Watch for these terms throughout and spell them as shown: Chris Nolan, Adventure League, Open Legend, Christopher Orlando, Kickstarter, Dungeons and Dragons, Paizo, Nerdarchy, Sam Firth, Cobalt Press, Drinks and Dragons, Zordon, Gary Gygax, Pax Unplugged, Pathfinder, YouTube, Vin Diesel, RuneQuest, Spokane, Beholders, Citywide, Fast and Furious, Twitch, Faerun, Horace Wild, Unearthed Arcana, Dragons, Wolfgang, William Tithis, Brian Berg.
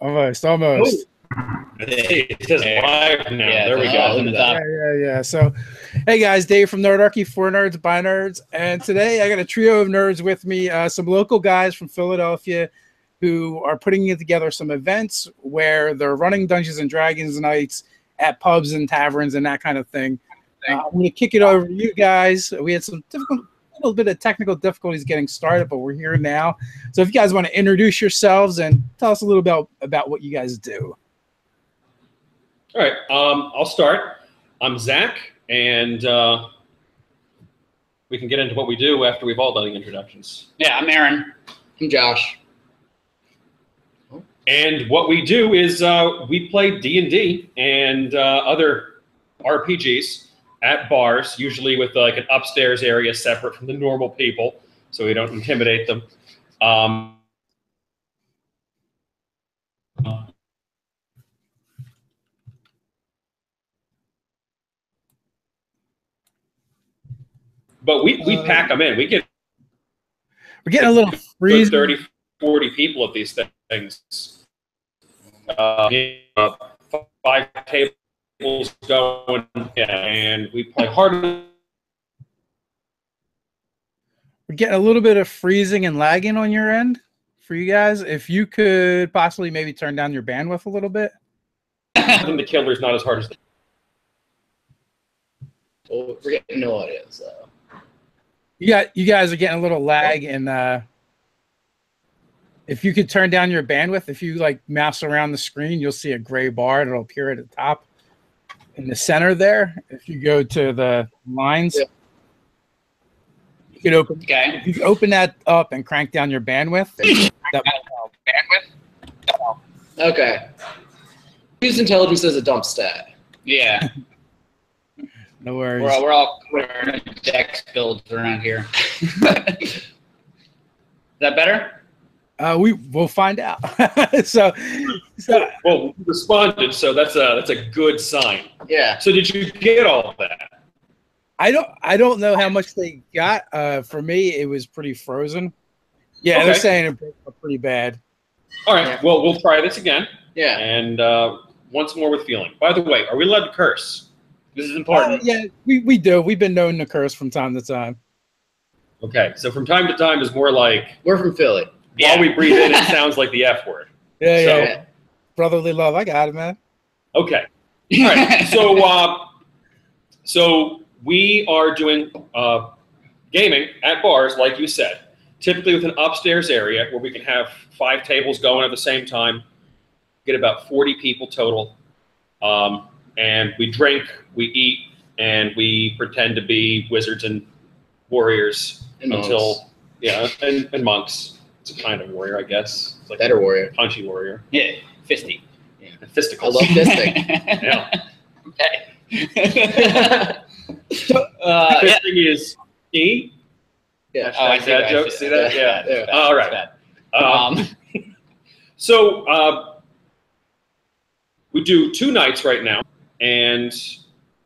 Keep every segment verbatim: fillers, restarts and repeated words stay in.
Almost, almost. Ooh. It says live now. Yeah, there we go. Yeah, yeah, yeah. So, hey guys, Dave from Nerdarchy, for nerds, by nerds, and today I got a trio of nerds with me. Uh, some local guys from Philadelphia who are putting together some events where they're running Dungeons and Dragons nights at pubs and taverns and that kind of thing. Uh, I'm going to kick it over to you guys. We had some difficult, little bit of technical difficulties getting started, but we're here now. So, if you guys want to introduce yourselves and tell us a little bit about, about what you guys do. All right, um, I'll start. I'm Zach, and uh, we can get into what we do after we've all done the introductions. Yeah, I'm Aaron. I'm Josh. And what we do is uh, we play D and D and uh, other R P Gs at bars, usually with uh, like an upstairs area separate from the normal people, so we don't intimidate them. Um, But we, we pack them in. We get we're getting a little freeze. thirty, forty people at these things. Uh, five tables going, and we play hard. We're getting a little bit of freezing and lagging on your end for you guys. If you could possibly maybe turn down your bandwidth a little bit. The killer is not as hard as. The well, we're getting no audio, so. You got, you guys are getting a little lag, and uh, if you could turn down your bandwidth, if you like mouse around the screen, you'll see a gray bar and it'll appear at the top in the center there. If you go to the lines, yeah. you can open. Okay. You open that up and crank down your bandwidth. That might help. Bandwidth. That helps. Okay. Use intelligence as a dump stat. Yeah. No worries. We're all, we're all we're in a dex build around here. Is that better? Uh, we we'll find out. so, so, well, we responded, so that's a that's a good sign. Yeah. So, did you get all of that? I don't I don't know how much they got. Uh, for me, it was pretty frozen. Yeah, okay. They're saying it's pretty bad. All right. Yeah. Well, we'll try this again. Yeah. And uh, once more with feeling. By the way, are we allowed to curse? This is important. Uh, yeah, we, we do. We've been known to curse from time to time. Okay, so from time to time is more like... We're from Philly. Yeah. While we breathe in, it sounds like the F word. Yeah, so, yeah. Brotherly love. I got it, man. Okay. All right, so, uh, so we are doing uh, gaming at bars, like you said, typically with an upstairs area where we can have five tables going at the same time, get about forty people total. Um... And we drink, we eat, and we pretend to be wizards and warriors and until, monks. yeah, and, and monks. It's a kind of warrior, I guess. It's like better a warrior, punchy warrior. Yeah, fisty. Yeah, fisticles. I love fisting. Yeah. Okay. so, uh, fisting yeah. is e. Yeah. Oh, I see that joke. See that? Yeah. yeah. yeah. All right. Um, so uh, we do two nights right now. And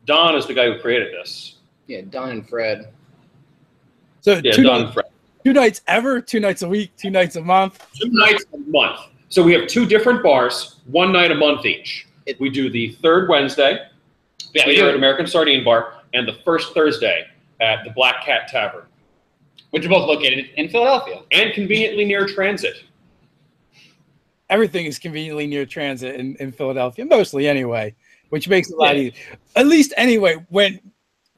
Don is the guy who created this. Yeah, Don and Fred. So yeah, two Don and Fred. Two nights ever, two nights a week, two nights a month. Two nights a month. So we have two different bars, one night a month each. It, we do the third Wednesday yeah, here at American Sardine Bar and the first Thursday at the Black Cat Tavern. Which are both located in Philadelphia. And conveniently near transit. Everything is conveniently near transit in, in Philadelphia, mostly anyway. Which makes it a lot yeah. easier. At least anyway, when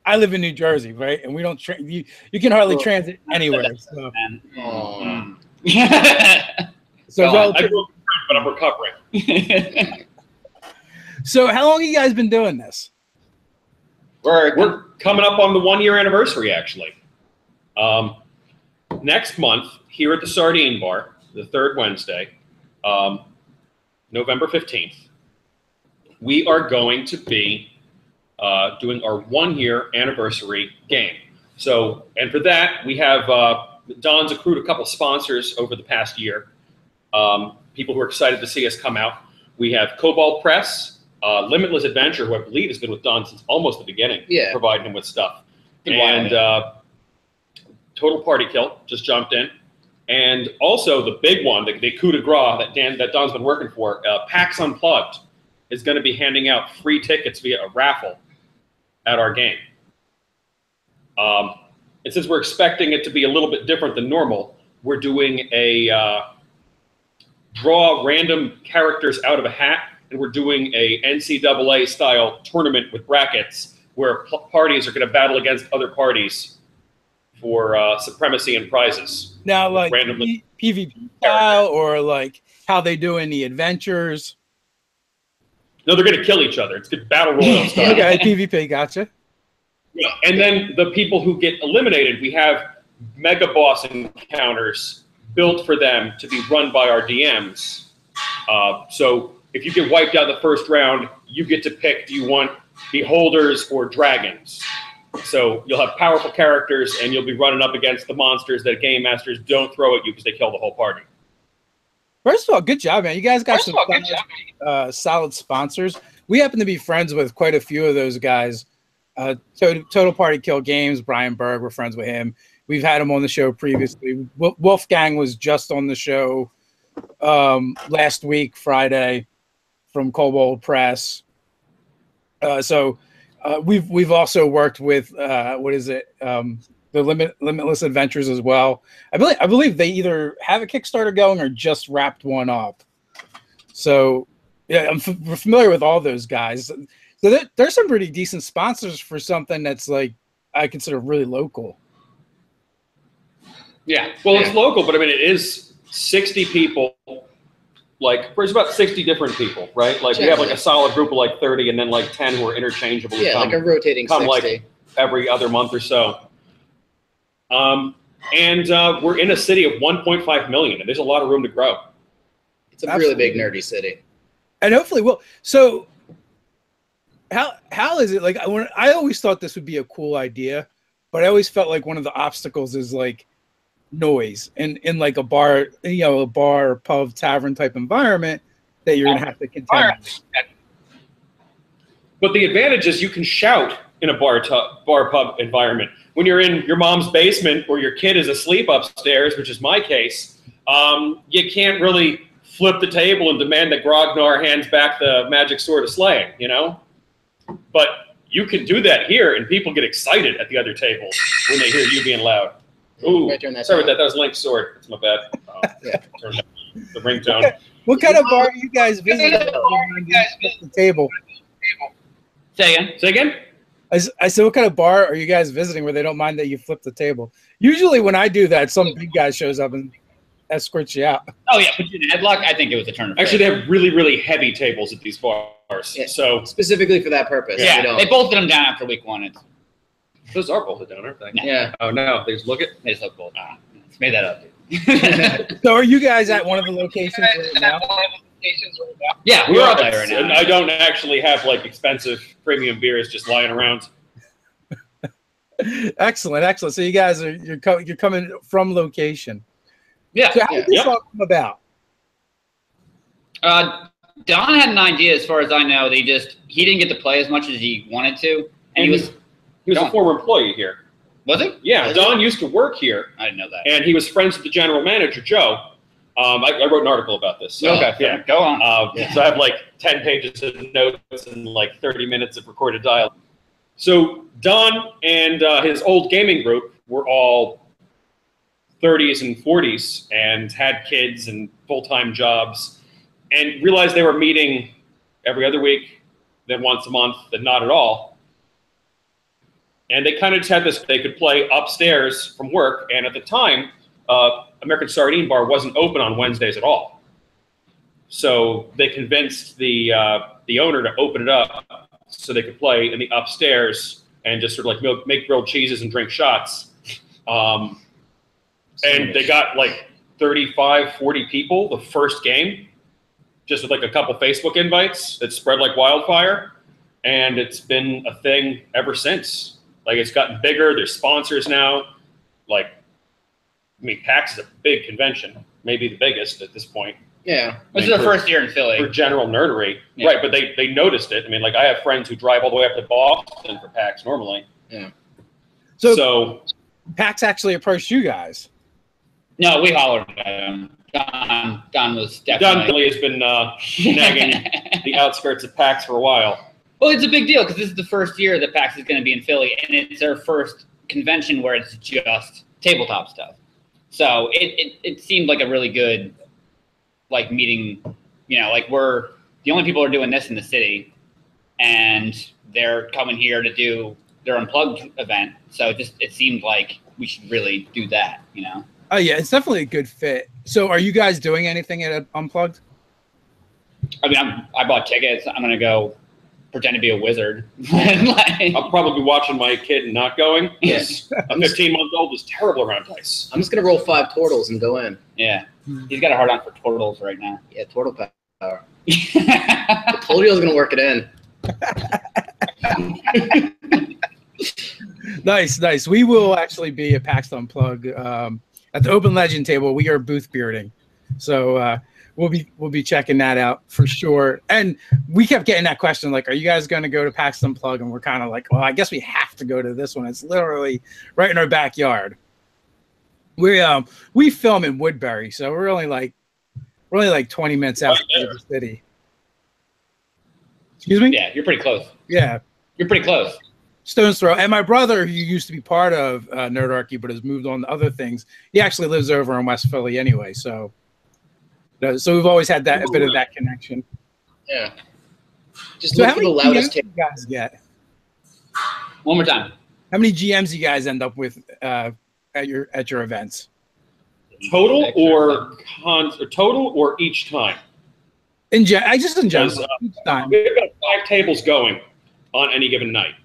I live in New Jersey, right? And we don't tra you, you can hardly transit anywhere. So, oh. so well, I broke, but I'm recovering. So how long have you guys been doing this? We're, we're coming up on the one year anniversary, actually. Um, next month, here at the Sardine Bar, the third Wednesday, um, November fifteenth. We are going to be uh, doing our one-year anniversary game. So, and for that, we have uh, Don's accrued a couple sponsors over the past year. Um, people who are excited to see us come out. We have Cobalt Press, uh, Limitless Adventure, who I believe has been with Don since almost the beginning, yeah. providing him with stuff, and uh, Total Party Kill just jumped in, And also the big one, the, the coup de grace that, Dan, that Don's been working for, uh, Pax Unplugged is going to be handing out free tickets via a raffle at our game. Um, and since we're expecting it to be a little bit different than normal, we're doing a uh, draw random characters out of a hat, and we're doing a N C double A style tournament with brackets where parties are going to battle against other parties for uh, supremacy and prizes. Now, like randomly P V P style, or like how they do in the adventures? No, they're going to kill each other. It's good battle royale style. Okay, P V P, gotcha. Yeah, and then the people who get eliminated, we have mega boss encounters built for them to be run by our D Ms. Uh, so if you get wiped out the first round, you get to pick, do you want Beholders or Dragons? So you'll have powerful characters, and you'll be running up against the monsters that game masters don't throw at you because they kill the whole party. First of all, good job, man. You guys got some uh, solid sponsors. We happen to be friends with quite a few of those guys. Uh, Total Party Kill Games, Brian Berg, we're friends with him. We've had him on the show previously. Wolfgang was just on the show um, last week, Friday, from Cobalt Press. Uh, so... Uh, we've we've also worked with uh, what is it um, the limit Limitless Adventures as well. I believe I believe they either have a Kickstarter going or just wrapped one up. So yeah, I'm f we're familiar with all those guys. So there, there's some pretty decent sponsors for something that's like I consider really local. Yeah, well, it's local, but I mean it is sixty people. Like, there's about sixty different people, right? Like, Generally. we have, like, a solid group of, like, thirty, and then, like, ten who are interchangeable. Yeah, come, like a rotating come, sixty. Like, every other month or so. Um, and uh, we're in a city of one point five million, and there's a lot of room to grow. It's a Absolutely. really big, nerdy city. And hopefully, well, so how how is it, like, I, when, I always thought this would be a cool idea, but I always felt like one of the obstacles is, like, noise in in like a bar, you know, a bar, pub, tavern type environment that you're gonna have to contend with. But the advantage is you can shout in a bar, bar, pub environment. When you're in your mom's basement or your kid is asleep upstairs, which is my case, um, you can't really flip the table and demand that Grognar hands back the magic sword of slaying, you know. But you can do that here, and people get excited at the other table when they hear you being loud. Ooh, turn that sorry down. about that. That was Link's sword. That's my bad. Uh, yeah. Turn that, the ringtone. What kind of bar are you guys visiting? You guys visit the table. Say again. Say again. I, I said, what kind of bar are you guys visiting where they don't mind that you flip the table? Usually, when I do that, some big guy shows up and escorts you out. Oh yeah, but in headlock, I think it was a turn of actually, they have really, really heavy tables at these bars. Yeah. So specifically for that purpose. Yeah, so they bolted them down after week one. It's Those are bolted down, aren't they? No. Yeah. Oh no, they just look it. They just look bolted. Ah, it's made that up, dude. So, are you guys at one of the locations right now? Yeah, we're out there right now. And I don't actually have like expensive premium beers just lying around. Excellent, excellent. So you guys are you're co you're coming from location. Yeah. So how yeah. did this yep. all come about? Uh, Don had an idea, as far as I know. They just he didn't get to play as much as he wanted to, and he was. He was Don. a former employee here. Was he? Yeah, was Don it? used to work here. I didn't know that. And he was friends with the general manager, Joe. Um, I, I wrote an article about this. So, okay, yeah. Go on. Uh, yeah. So I have like ten pages of notes and like thirty minutes of recorded dialogue. So Don and uh, his old gaming group were all thirties and forties and had kids and full-time jobs, and realized they were meeting every other week, then once a month, then not at all. And they kind of just had this, they could play upstairs from work. And at the time, uh, American Sardine Bar wasn't open on Wednesdays at all. So they convinced the, uh, the owner to open it up so they could play in the upstairs and just sort of like milk, make grilled cheeses and drink shots. Um, and they got like thirty-five, forty people the first game, just with like a couple Facebook invites. It spread like wildfire. And it's been a thing ever since. Like, it's gotten bigger. There's sponsors now. Like, I mean, PAX is a big convention, maybe the biggest at this point. Yeah. This is the first year in Philly. For general nerdery. Yeah. Right, but they, they noticed it. I mean, like, I have friends who drive all the way up to Boston for PAX normally. Yeah. So, so PAX actually approached you guys. No, we hollered at him. Don, Don was definitely... Don really has been uh, nagging the outskirts of PAX for a while. Well, it's a big deal because this is the first year that PAX is going to be in Philly, and it's their first convention where it's just tabletop stuff. So it, it, it seemed like a really good, like, meeting, you know, like, we're the only people who are doing this in the city, and they're coming here to do their Unplugged event. So it just, it seemed like we should really do that, you know? Oh, yeah, it's definitely a good fit. So are you guys doing anything at Unplugged? I mean, I'm, I bought tickets. I'm going to go pretend to be a wizard. Like, I'll probably be watching my kid and not going. Yes. A fifteen-month-old is terrible around dice. I'm just going to roll five turtles and go in. Yeah. He's got a hard on for turtles right now. Yeah, turtle power. I told you I was going to work it in. Nice, nice. We will actually be at PAX Unplugged. Um, at the Open Legend table, we are booth bearding. So uh, we'll be we'll be checking that out for sure. And we kept getting that question, like, are you guys going to go to PAX Unplugged? And we're kind of like, well, I guess we have to go to this one. It's literally right in our backyard. We um we film in Woodbury, so we're only like we're only like twenty minutes out of the city. Excuse me? Yeah, you're pretty close. Yeah, you're pretty close. Stone's throw. And my brother, who used to be part of uh, Nerdarchy but has moved on to other things, he actually lives over in West Philly anyway. So, so we've always had that a bit of that connection. Yeah. Just so look for the loudest table you guys get. One more time. How many G Ms you guys end up with uh, at your at your events? Total or con total or each time? In ge I just in general. Uh, each time. We've got five tables going on any given night.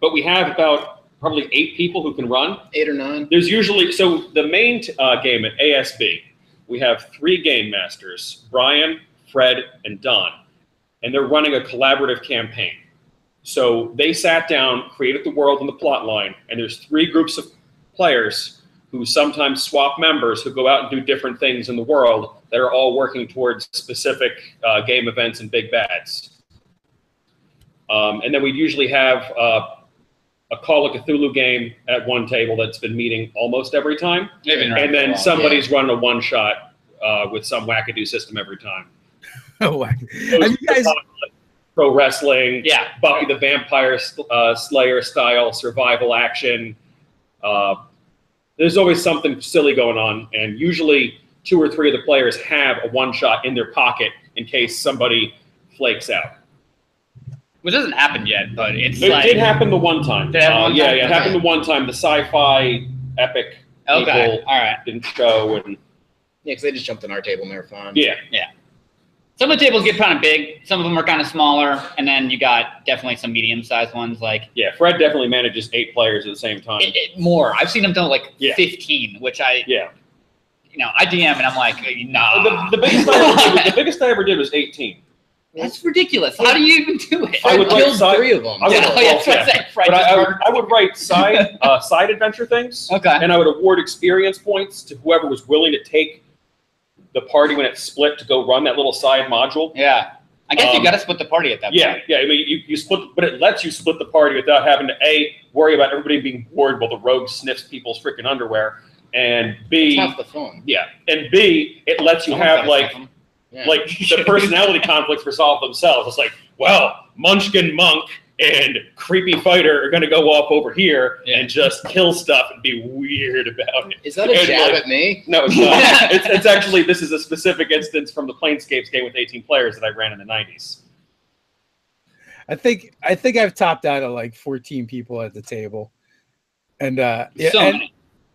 But we have about probably eight people who can run. Eight or nine. There's usually, so the main uh, game at A S B, we have three game masters, Brian, Fred, and Don. And they're running a collaborative campaign. So they sat down, created the world and the plot line, and there's three groups of players who sometimes swap members who go out and do different things in the world that are all working towards specific uh, game events and big bads. Um, and then we usually have uh, a Call of Cthulhu game at one table that's been meeting almost every time. And then somebody's yeah. running a one-shot uh, with some wackadoo system every time. Oh, wackadoo. Have you guys... Pro wrestling, yeah. Buffy the Vampire uh, Slayer style, survival action. Uh, there's always something silly going on, and usually two or three of the players have a one-shot in their pocket in case somebody flakes out. Which doesn't happen yet, but it's it like... It did happen the one time. Did it happen uh, one yeah, time? yeah, it okay. happened the one time. The sci-fi epic okay. people All right. didn't show. And... Yeah, because they just jumped on our table and they were fine. Yeah. Yeah. Some of the tables get kind of big. Some of them are kind of smaller. And then you got definitely some medium-sized ones. Like Yeah, Fred definitely manages eight players at the same time. It, it, more. I've seen him done like yeah. fifteen, which I... Yeah. You know, I D M and I'm like, nah. The, the, biggest, I ever did was, the biggest I ever did was eighteen. That's ridiculous. How do you even do it? I would kill like three of them. I would, yeah, well, yeah, yeah. Saying, but I, I, would, I would write side uh, side adventure things, okay. and I would award experience points to whoever was willing to take the party when it split to go run that little side module. Yeah, I guess um, you got to split the party at that point. Yeah, yeah. I mean, you, you split, but it lets you split the party without having to a worry about everybody being bored while the rogue sniffs people's freaking underwear, and b that's half the fun. Yeah, and b it lets you Someone's have like. Yeah. Like, the personality conflicts resolve themselves. It's like, well, Munchkin Monk and Creepy Fighter are going to go off over here yeah. and just kill stuff and be weird about it. Is that a and jab like, at me? No, it's not. it's, it's actually, this is a specific instance from the Planescapes game with eighteen players that I ran in the nineties. I think, I think I've topped out at like fourteen people at the table. And, uh, yeah, so and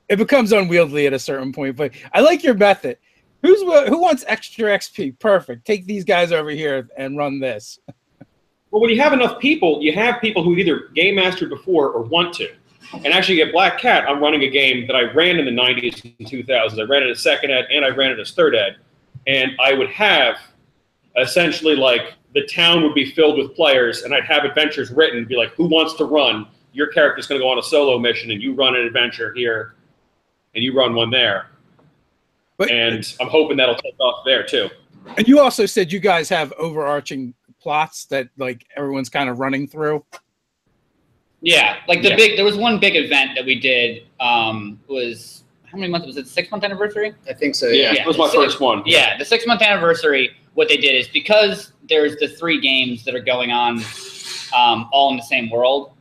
it becomes unwieldy at a certain point. But I like your method. Who's who wants extra X P? Perfect. Take these guys over here and run this. Well, when you have enough people, you have people who either game mastered before or want to. And actually, at Black Cat, I'm running a game that I ran in the nineties and two thousands. I ran it as second ed and I ran it as third ed. And I would have essentially like the town would be filled with players, and I'd have adventures written, and be like, who wants to run? Your character's going to go on a solo mission, and you run an adventure here, and you run one there. But, and I'm hoping that'll take off there, too. And you also said you guys have overarching plots that, like, everyone's kind of running through. Yeah. Like, the yeah. big, there was one big event that we did um, was, how many months was it? Six month anniversary? I think so. Yeah, yeah. yeah. It was my first one. Yeah, the six month anniversary. What they did is because there's the three games that are going on, um, all in the same world.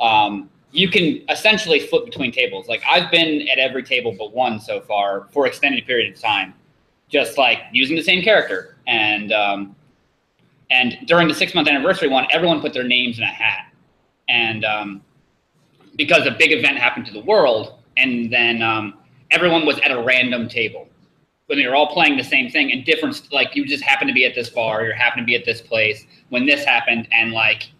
Um, you can essentially flip between tables. Like I've been at every table but one so far for extended period of time, just like using the same character. And um, and during the six month anniversary one, everyone put their names in a hat, and um, because a big event happened to the world, and then um, everyone was at a random table. When they were all playing the same thing and different, like you just happen to be at this bar, you happen to be at this place when this happened, and like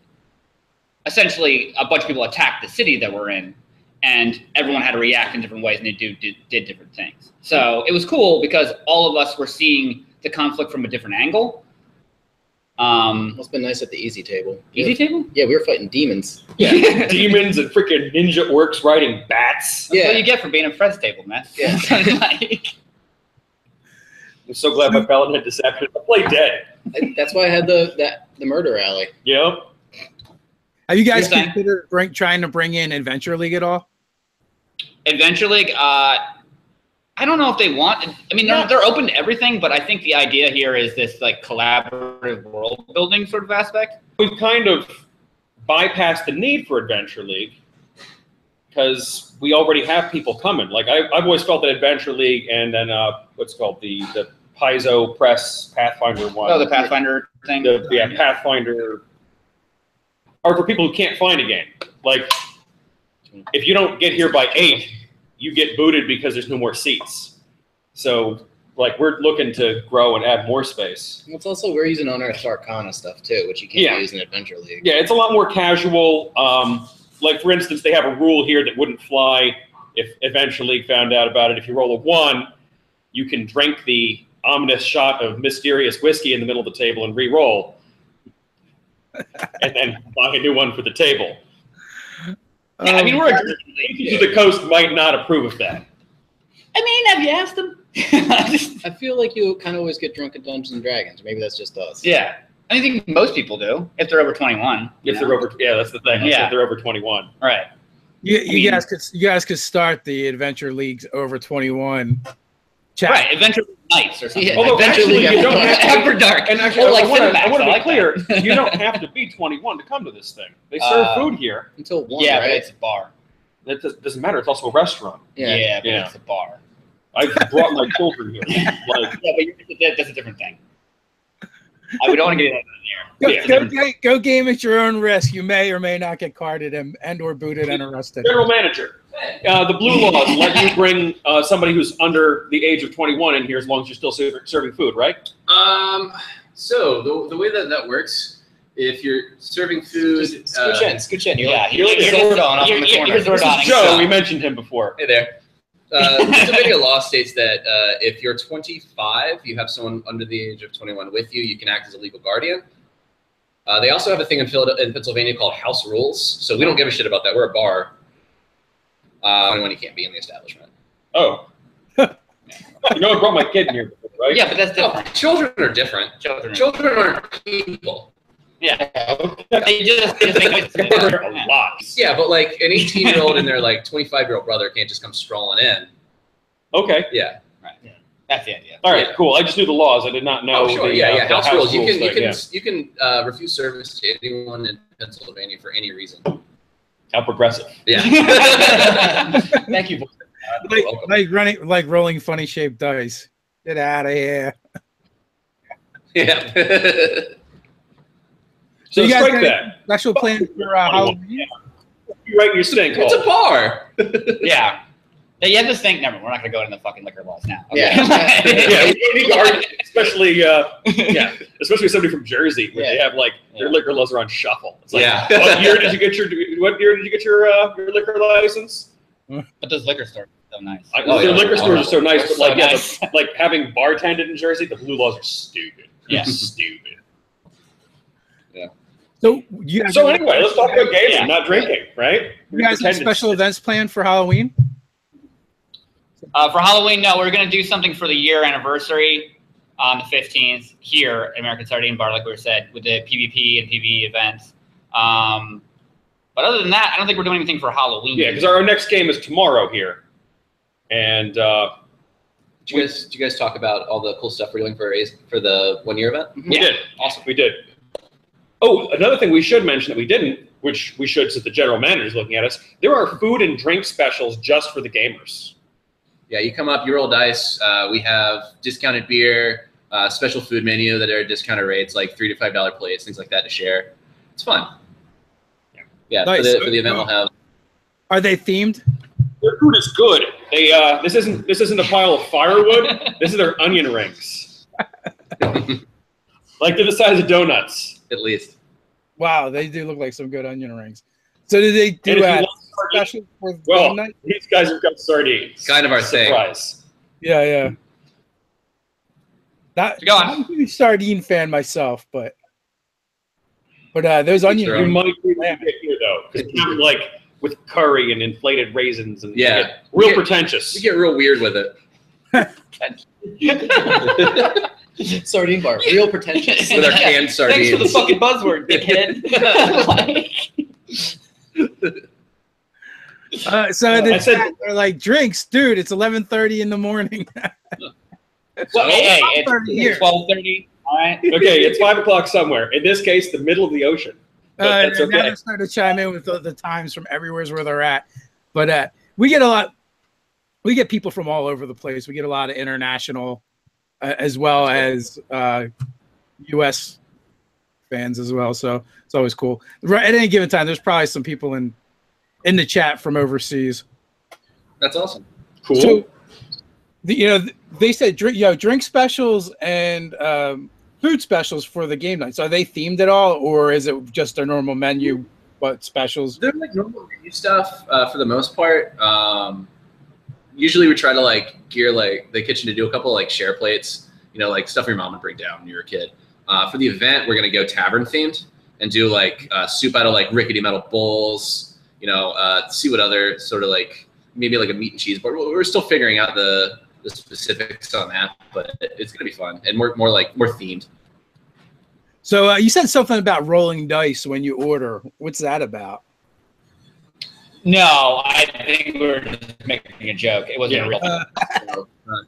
essentially a bunch of people attacked the city that we're in, and everyone had to react in different ways, and they do, do did different things. So it was cool because all of us were seeing the conflict from a different angle. Um, Must have been nice at the easy table. Easy yeah. table? Yeah, we were fighting demons. Yeah, demons and freaking ninja orcs riding bats. That's yeah. what you get for being at Fred's table, man. Yeah. like, I'm so glad my paladin had deception. I played dead. I, that's why I had the that the murder alley. Yep. Have you guys You're considered bring, trying to bring in Adventure League at all? Adventure League, uh, I don't know if they want. I mean, they're, they're open to everything, but I think the idea here is this like collaborative world building sort of aspect. We've kind of bypassed the need for Adventure League because we already have people coming. Like I, I've always felt that Adventure League and then uh, what's it called the the Paizo Press Pathfinder one. Oh, the Pathfinder the, thing. The, yeah, Pathfinder are for people who can't find a game. Like if you don't get here by eight. You get booted because there's no more seats. So, like, we're looking to grow and add more space. Well, it's also, we're using Unearthed Arcana stuff, too, which you can't yeah. use in Adventure League. Yeah, it's a lot more casual. Um, like, for instance, they have a rule here that wouldn't fly if Adventure League found out about it. If you roll a one, you can drink the ominous shot of mysterious whiskey in the middle of the table and re-roll. and then buy a new one for the table. Yeah, I mean, we're um, the coast might not approve of that. I mean, have you asked them? I feel like you kind of always get drunk at Dungeons and Dragons. Maybe that's just us. Yeah, I think most people do if they're over twenty-one. If know? they're over, yeah, that's the thing. Yeah, if they're over twenty-one. Right. You, you I mean, guys could you guys could start the Adventure League's over twenty-one. Chat. Right, Adventure League nights or something. Yeah, Although Adventure actually, League you don't have after dark. And actually, well, I, like I want to be like clear: that. you don't have to be twenty-one to come to this thing. They serve uh, food here until one. Yeah, right? But it's a bar. It does, doesn't matter. It's also a restaurant. Yeah, yeah, but yeah. it's a bar. I brought my children here. Like, yeah, but you're, that's a different thing. I would only get that in here. Go, yeah, go, game, go game at your own risk. You may or may not get carded and, and or booted and arrested. General manager. Uh, the blue laws let you bring uh, somebody who's under the age of twenty-one in here as long as you're still ser serving food, right? Um. So the, the way that that works, if you're serving food, just, uh, scooch in, scooch in. You're yeah, like, you're like Zordon up in the corner. You're this is Joe, so. We mentioned him before. Hey there. Uh, Pennsylvania law states that uh, if you're twenty-five, you have someone under the age of twenty-one with you, you can act as a legal guardian. Uh, they also have a thing in, in Pennsylvania called house rules, so we don't give a shit about that. We're a bar. Uh, twenty-one, you can't be in the establishment. Oh. You know I brought my kid in here before, right? Yeah, but that's different. No, children are different. Children, children aren't people. Yeah. They just, they just make a lot. Yeah, but like an eighteen year old and their like twenty-five year old brother can't just come strolling in. Okay. Yeah. Right. Yeah. That's the idea. All right. Yeah. Cool. I just knew the laws. I did not know. Oh, sure. The, yeah. Uh, yeah. House, house rules. You can. Thing, you can. Yeah. You can uh, refuse service to anyone in Pennsylvania for any reason. How progressive. Yeah. Thank you. Boy. Like, like running, like rolling funny shaped dice. Get out of here. Yeah. So, so you guys got that. Special plan for uh, Halloween? Yeah. You're right in your sink. It's a bar. yeah. You have to think. Never. We're not going to go into the fucking liquor laws now. Okay. Yeah. yeah. We need to argue, especially, uh, yeah, especially somebody from Jersey where yeah. they have like their yeah. liquor laws are on shuffle. It's like, yeah. What year did you get your? What year did you get your uh, your liquor license? But those liquor stores are so nice. I, oh, their yeah. liquor stores oh, are so nice, but so like, nice. Yeah, the, like having bartended in Jersey, the blue laws are stupid. Yeah, stupid. Yeah. So, you so anyway, let's talk about games yeah. and not drinking, right? You guys have special events planned for Halloween? Uh, for Halloween, no. We're going to do something for the year anniversary on the fifteenth here at American Sardine Bar, like we said, with the P V P and P V E events. Um, but other than that, I don't think we're doing anything for Halloween. Yeah, because our next game is tomorrow here. And uh, did you guys did you guys talk about all the cool stuff we're doing for for the one year event? Mm-hmm. Yeah. We did. Awesome. We did. Oh, another thing we should mention that we didn't, which we should, since the general manager is looking at us, there are food and drink specials just for the gamers. Yeah, you come up, you roll dice. Uh, we have discounted beer, uh, special food menu that are discounted rates, like three to five dollar plates, things like that to share. It's fun. Yeah, yeah. Nice. For, the, for the event, we'll have. Are they themed? Their food is good. They uh, this isn't this isn't a pile of firewood. This is their onion rings. Like they're the size of donuts, at least. Wow, they do look like some good onion rings. So did they do a special for well, night? These guys have got sardines. Kind of our surprise. Thing. Yeah, yeah. That, I'm a huge sardine fan myself, but but uh, those onion rings. You might be here though, because it's like with curry and inflated raisins and yeah, get real we get, pretentious. You get real weird with it. Sardine bar, real pretentious. With our canned yeah. sardines. Thanks for the fucking buzzword, dickhead. uh, so the I said, are like drinks, dude. It's eleven thirty in the morning. Well, so, hey, it's twelve thirty. All right. Okay, it's five o'clock somewhere. In this case, the middle of the ocean. But uh, that's okay. Now they're starting to chime in with the, the times from everywhere where they're at. But uh, we get a lot. We get people from all over the place. We get a lot of international. Uh, as well as uh, U S fans as well, so it's always cool. Right, at any given time, there's probably some people in in the chat from overseas. That's awesome. Cool. So, the, you know, they said drink, you know, drink specials and um, food specials for the game nights. Are they themed at all, or is it just a normal menu? What specials? They're like normal menu stuff uh, for the most part. Um, Usually we try to like gear like the kitchen to do a couple like share plates, you know, like stuff your mom would bring down when you were a kid. Uh, for the event, we're gonna go tavern themed and do like uh, soup out of like rickety metal bowls, you know, uh, see what other sort of like maybe like a meat and cheese board. We're still figuring out the, the specifics on that, but it's gonna be fun and more more like more themed. So uh, you said something about rolling dice when you order. What's that about? No, I think we were just making a joke. It wasn't yeah. real. Uh,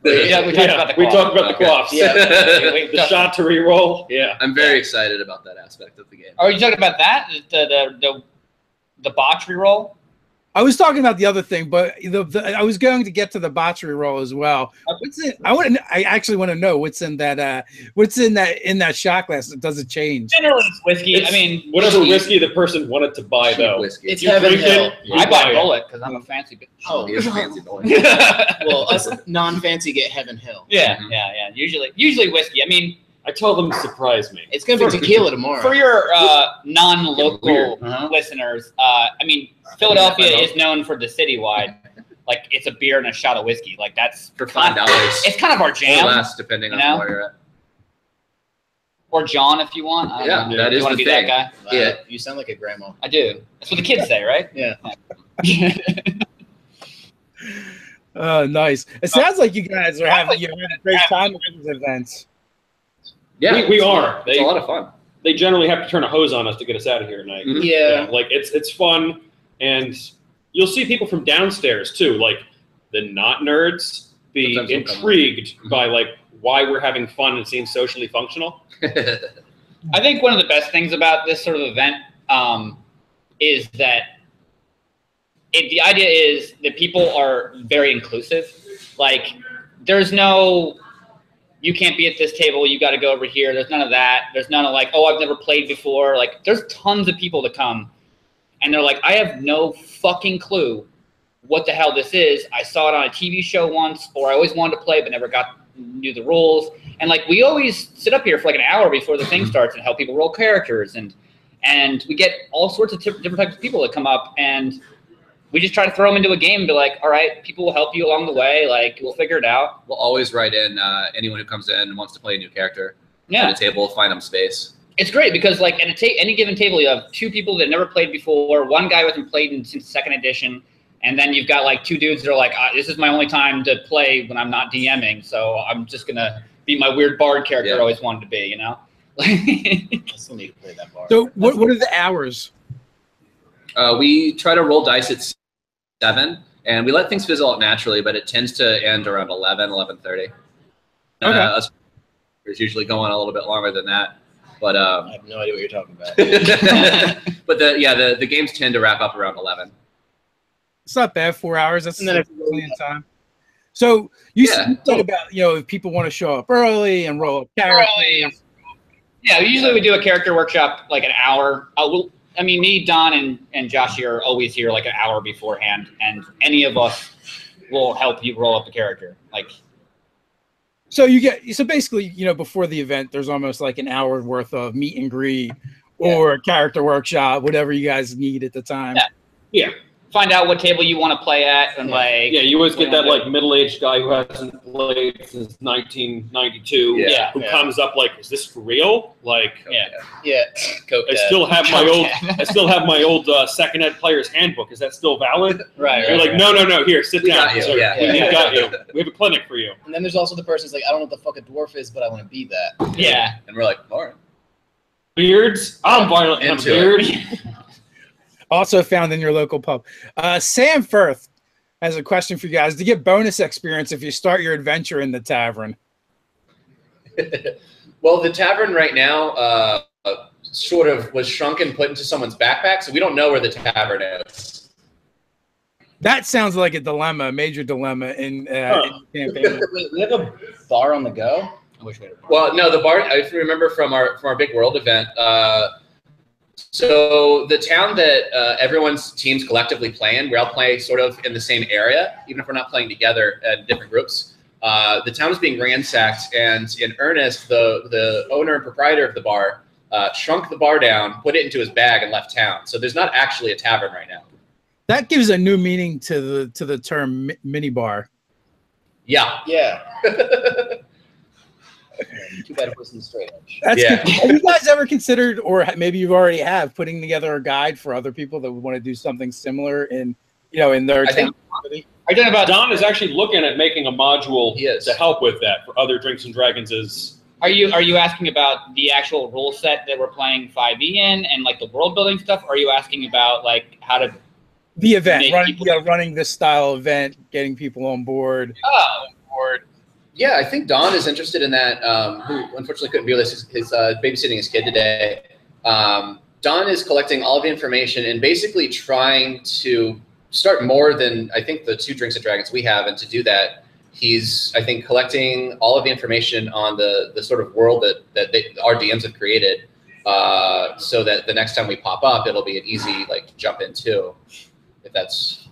yeah, we talked yeah, about the quaffs. We talked about the quaffs. Okay. Yeah. The shot to re-roll. Yeah, I'm very yeah. excited about that aspect of the game. Are you talking about that? The the the, the botch re-roll? I was talking about the other thing, but the, the I was going to get to the botch re-roll as well. What's it? I want. I actually want to know what's in that. Uh, what's in that in that shot glass? Does it change? Generally, it's whiskey. It's, I mean, whatever whiskey. whiskey the person wanted to buy, though. Whiskey. It's Heaven Hill. I buy Bullet because I'm a fancy bitch. Oh, you're a fancy boy. Well, us non-fancy get Heaven Hill. Yeah, mm-hmm. yeah, yeah. Usually, usually whiskey. I mean, I tell them to surprise me. It's gonna be tequila tomorrow. For your uh, non-local uh-huh. listeners, uh, I mean, Philadelphia is known for the Citywide. Like it's a beer and a shot of whiskey. Like that's for five dollars. It's kind of our jam. Less, depending you know? on where you're at. Or John, if you want. I yeah, know. that you is want the to be thing. That guy? Yeah, you sound like a grandma. I do. That's what the kids say, right? Yeah. yeah. uh, nice. It sounds like you guys are having, you're having a great time at these events. Yeah, we, we are. They, it's a lot of fun. They generally have to turn a hose on us to get us out of here at night. Mm-hmm. Yeah. yeah, like it's it's fun, and you'll see people from downstairs too, like the not nerds, be Sometimes intrigued by like why we're having fun and seem socially functional. I think one of the best things about this sort of event um, is that it, the idea is that people are very inclusive. Like, there's no. You can't be at this table, you gotta go over here. There's none of that. There's none of like, oh, I've never played before. Like, there's tons of people to come. And they're like, I have no fucking clue what the hell this is. I saw it on a T V show once, or I always wanted to play, but never got, knew the rules. And like, we always sit up here for like an hour before the thing starts and help people roll characters. And, and we get all sorts of different types of people that come up, and we just try to throw them into a game and be like, all right, people will help you along the way. Like, we'll figure it out. We'll always write in uh, anyone who comes in and wants to play a new character. Yeah. At a table, find them space. It's great because, like, at a ta any given table, you have two people that never played before, one guy who hasn't played in, since second edition, and then you've got, like, two dudes that are like, this is my only time to play when I'm not DMing, so I'm just going to be my weird bard character yeah. I always wanted to be, you know? I still need to play that bard. So what, what are the hours? Uh, we try to roll dice at seven And we let things fizzle out naturally, but it tends to end around eleven, eleven thirty. Okay. Uh, us usually go on a little bit longer than that. But um, I have no idea what you're talking about. But the, yeah, the, the games tend to wrap up around eleven. It's not bad, four hours. That's plenty of time. So you yeah. talk about, you know, if people want to show up early and roll up characters. Yeah, usually we do a character workshop like an hour. Uh, we'll, I mean, me, Don, and, and Josh here are always here like an hour beforehand, and any of us will help you roll up the character. Like, so you get so basically, you know, before the event, there's almost like an hour worth of meet and greet or yeah. character workshop, whatever you guys need at the time. Yeah. yeah. Find out what table you want to play at, and like yeah, you always get that like middle-aged guy who hasn't played since nineteen ninety-two, yeah, who yeah. comes up like, "Is this for real?" Like, yeah, yeah. I still have my old, I still have my old uh, second ed player's handbook. Is that still valid? Right. You're right, like, right. no, no, no. Here, sit we down. Got you. So, yeah. Yeah. We got you. We have a clinic for you. And then there's also the person who's like, "I don't know what the fuck a dwarf is, but I want to be that." Yeah. And we're like, "All right." Beards. I'm violent. I'm beard. Also found in your local pub. Uh, Sam Firth has a question for you guys. Do you get bonus experience if you start your adventure in the tavern? Well, the tavern right now uh, sort of was shrunk and put into someone's backpack, so we don't know where the tavern is. That sounds like a dilemma, a major dilemma in, uh, huh. in the campaign. Wait, we have a bar on the go? I wish we had a bar. Well, no, the bar, if you remember from our, from our Big World event, uh, so the town that uh, everyone's teams collectively play in, we all play sort of in the same area, even if we're not playing together in different groups. Uh, the town is being ransacked, and in earnest, the, the owner and proprietor of the bar uh, shrunk the bar down, put it into his bag, and left town. So there's not actually a tavern right now. That gives a new meaning to the to the term mi mini bar. Yeah. Yeah. Too bad it wasn't straight edge. That's yeah. Have you guys ever considered, or maybe you already have, putting together a guide for other people that would want to do something similar in, you know, in their I town? Think, I think about Don is actually looking at making a module to help with that for other Drinks and Dragons. Is are you are you asking about the actual rule set that we're playing five E in and like the world building stuff? Or are you asking about like how to the event running, yeah, running this style event, getting people on board? Oh, on board. Yeah, I think Don is interested in that, um, who unfortunately couldn't be with us. He's uh, babysitting his kid today. Um, Don is collecting all of the information and basically trying to start more than, I think, the two Drinks and Dragons we have. And to do that, he's, I think, collecting all of the information on the, the sort of world that, that they, our D Ms have created uh, so that the next time we pop up, it'll be an easy like jump into, if that's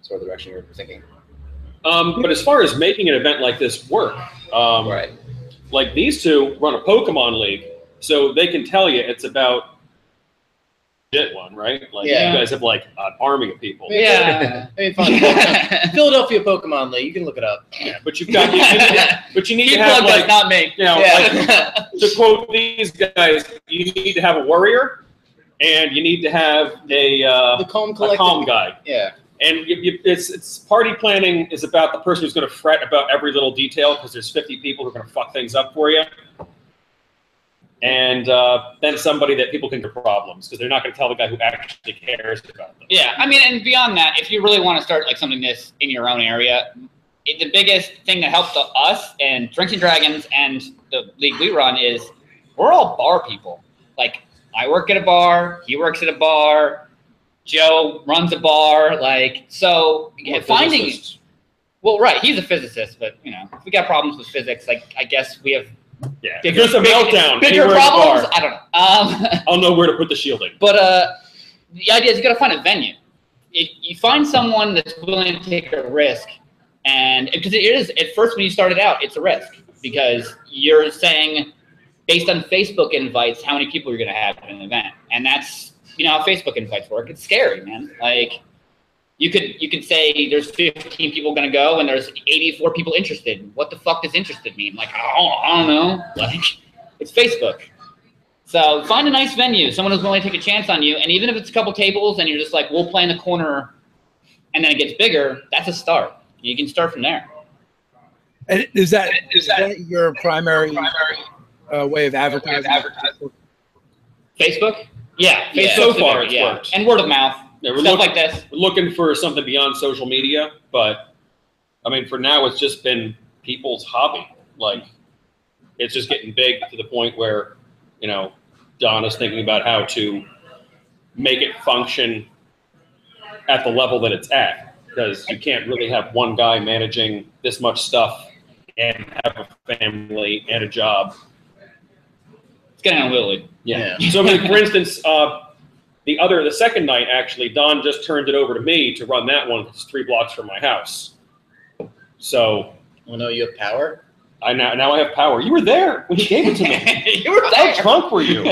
sort of the direction you're thinking. Um, but as far as making an event like this work, um, right. like these two run a Pokemon League, so they can tell you it's about shit one, right? Like yeah. you guys have like an army of people. Yeah, I mean, fun. Yeah. Philadelphia Pokemon League. You can look it up. Yeah, but you've got, you, you, but you need Keep to have like not me. You know, yeah. like, to quote these guys, you need to have a warrior, and you need to have a uh, the calm, a calm guy. Yeah. And you, you, it's, it's party planning is about the person who's going to fret about every little detail because there's fifty people who are going to fuck things up for you. And uh, then somebody that people can get problems because they're not going to tell the guy who actually cares about them. Yeah, I mean, and beyond that, if you really want to start like something this in your own area, it, the biggest thing that helps us and Drinks and Dragons and the league we run is we're all bar people. Like, I work at a bar, he works at a bar, Joe runs a bar, like, so yeah, finding, physicist. well, right, he's a physicist, but, you know, if we got problems with physics, like, I guess we have yeah. bigger, There's a meltdown. bigger problems, I don't know. Um, I'll know where to put the shielding. But uh, the idea is you got to find a venue. If you find someone that's willing to take a risk, and, because it is, at first when you started out, it's a risk, because you're saying, based on Facebook invites, how many people you're going to have at an event, and that's, you know how Facebook invites work. It's scary, man. Like, you could you could say there's fifteen people gonna go and there's eighty-four people interested. What the fuck does interested mean? Like, oh, I don't know. Like, it's Facebook. So find a nice venue, someone who's willing to take a chance on you, and even if it's a couple tables and you're just like, we'll play in the corner, and then it gets bigger. That's a start. You can start from there. And is that is, is that, that your primary, primary uh, way of advertising? Way of advertising? Facebook. Yeah, yeah, so far it's yeah. worked. And word of mouth. yeah, we're stuff looking, like this. We're looking for something beyond social media, but I mean, for now, it's just been people's hobby. Like, it's just getting big to the point where, you know, Donna's thinking about how to make it function at the level that it's at, because you can't really have one guy managing this much stuff and have a family and a job. It's getting unwieldy. Yeah. yeah. So, I mean, for instance, uh, the other, the second night, actually, Don just turned it over to me to run that one. It's three blocks from my house. So. Well, no, you have power? I now, now I have power. You were there when he gave it to me. You were there. How drunk were you?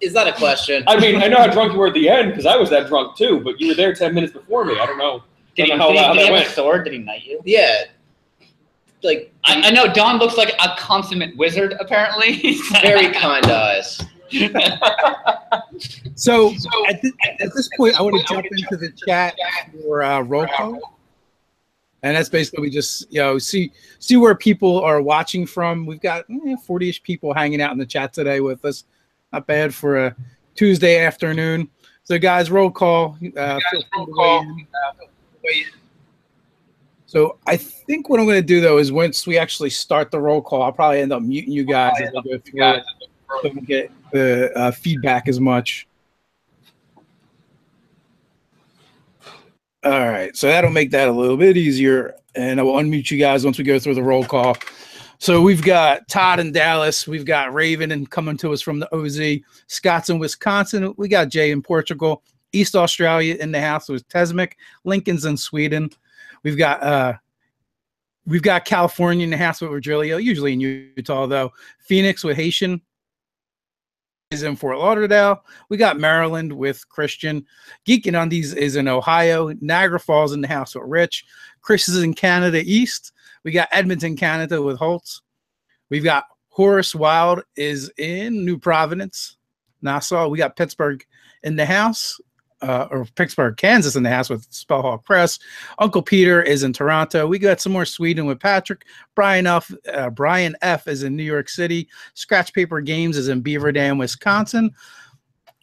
Is that a question? I mean, I know how drunk you were at the end, because I was that drunk too, but you were there ten minutes before me. I don't know. Did don't he, know did how, he, did he have a sword? Did he knight you? Yeah. Like, I, I know Don looks like a consummate wizard, apparently. Very kind eyes. So, so at, this, at this point, I want to jump into the chat for uh, roll call. And that's basically, we just, you know, see see where people are watching from. We've got forty-ish eh, people hanging out in the chat today with us. Not bad for a Tuesday afternoon. So, guys, roll call. Uh, guys, roll call. Uh, so I think what I'm going to do, though, is once we actually start the roll call, I'll probably end up muting you guys as we go through it, so we don't get the uh, feedback as much. All right, so that'll make that a little bit easier, and I will unmute you guys once we go through the roll call. So we've got Todd in Dallas. We've got Raven and coming to us from the O Z. Scott's in Wisconsin. We got Jay in Portugal. East Australia in the house with Tesmic. Lincoln's in Sweden. We've got uh, we've got California in the house with Rodrilio, usually in Utah, though. Phoenix with Haitian is in Fort Lauderdale. We got Maryland with Christian. Geeking on these is in Ohio. Niagara Falls in the house with Rich. Chris is in Canada East. We got Edmonton, Canada with Holtz. We've got Horace Wild is in New Providence, Nassau. We got Pittsburgh in the house. Uh, or Pittsburgh, Kansas in the house with Spellhawk Press. Uncle Peter is in Toronto. We got some more Sweden with Patrick. Brian F, uh, Brian F is in New York City. Scratch Paper Games is in Beaver Dam, Wisconsin.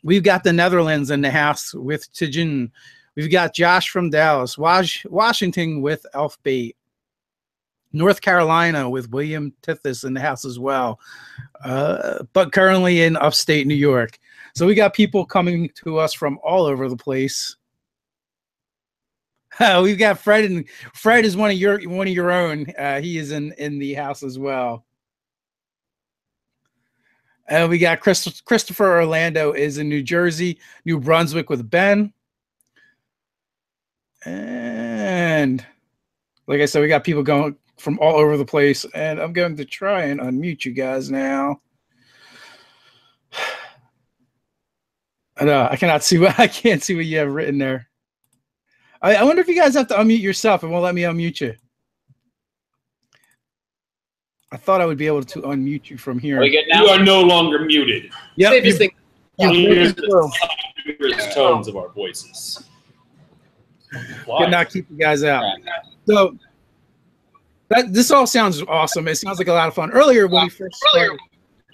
We've got the Netherlands in the house with Tijin. We've got Josh from Dallas. Was Washington with Elf B. North Carolina with William Tithis in the house as well, uh, but currently in upstate New York. So we got people coming to us from all over the place. Uh, we've got Fred, and Fred is one of your one of your own. Uh, he is in in the house as well. And uh, we got Chris, Christopher Orlando is in New Jersey, New Brunswick with Ben. And like I said, we got people going from all over the place. And I'm going to try and unmute you guys now. I know I cannot see what I can't see what you have written there. I, I wonder if you guys have to unmute yourself. It won't let me unmute you. I thought I would be able to unmute you from here. You are no longer muted. Yep. You hear the tones of our voices. Why? Cannot keep you guys out. So that this all sounds awesome. It sounds like a lot of fun. Earlier when we first started.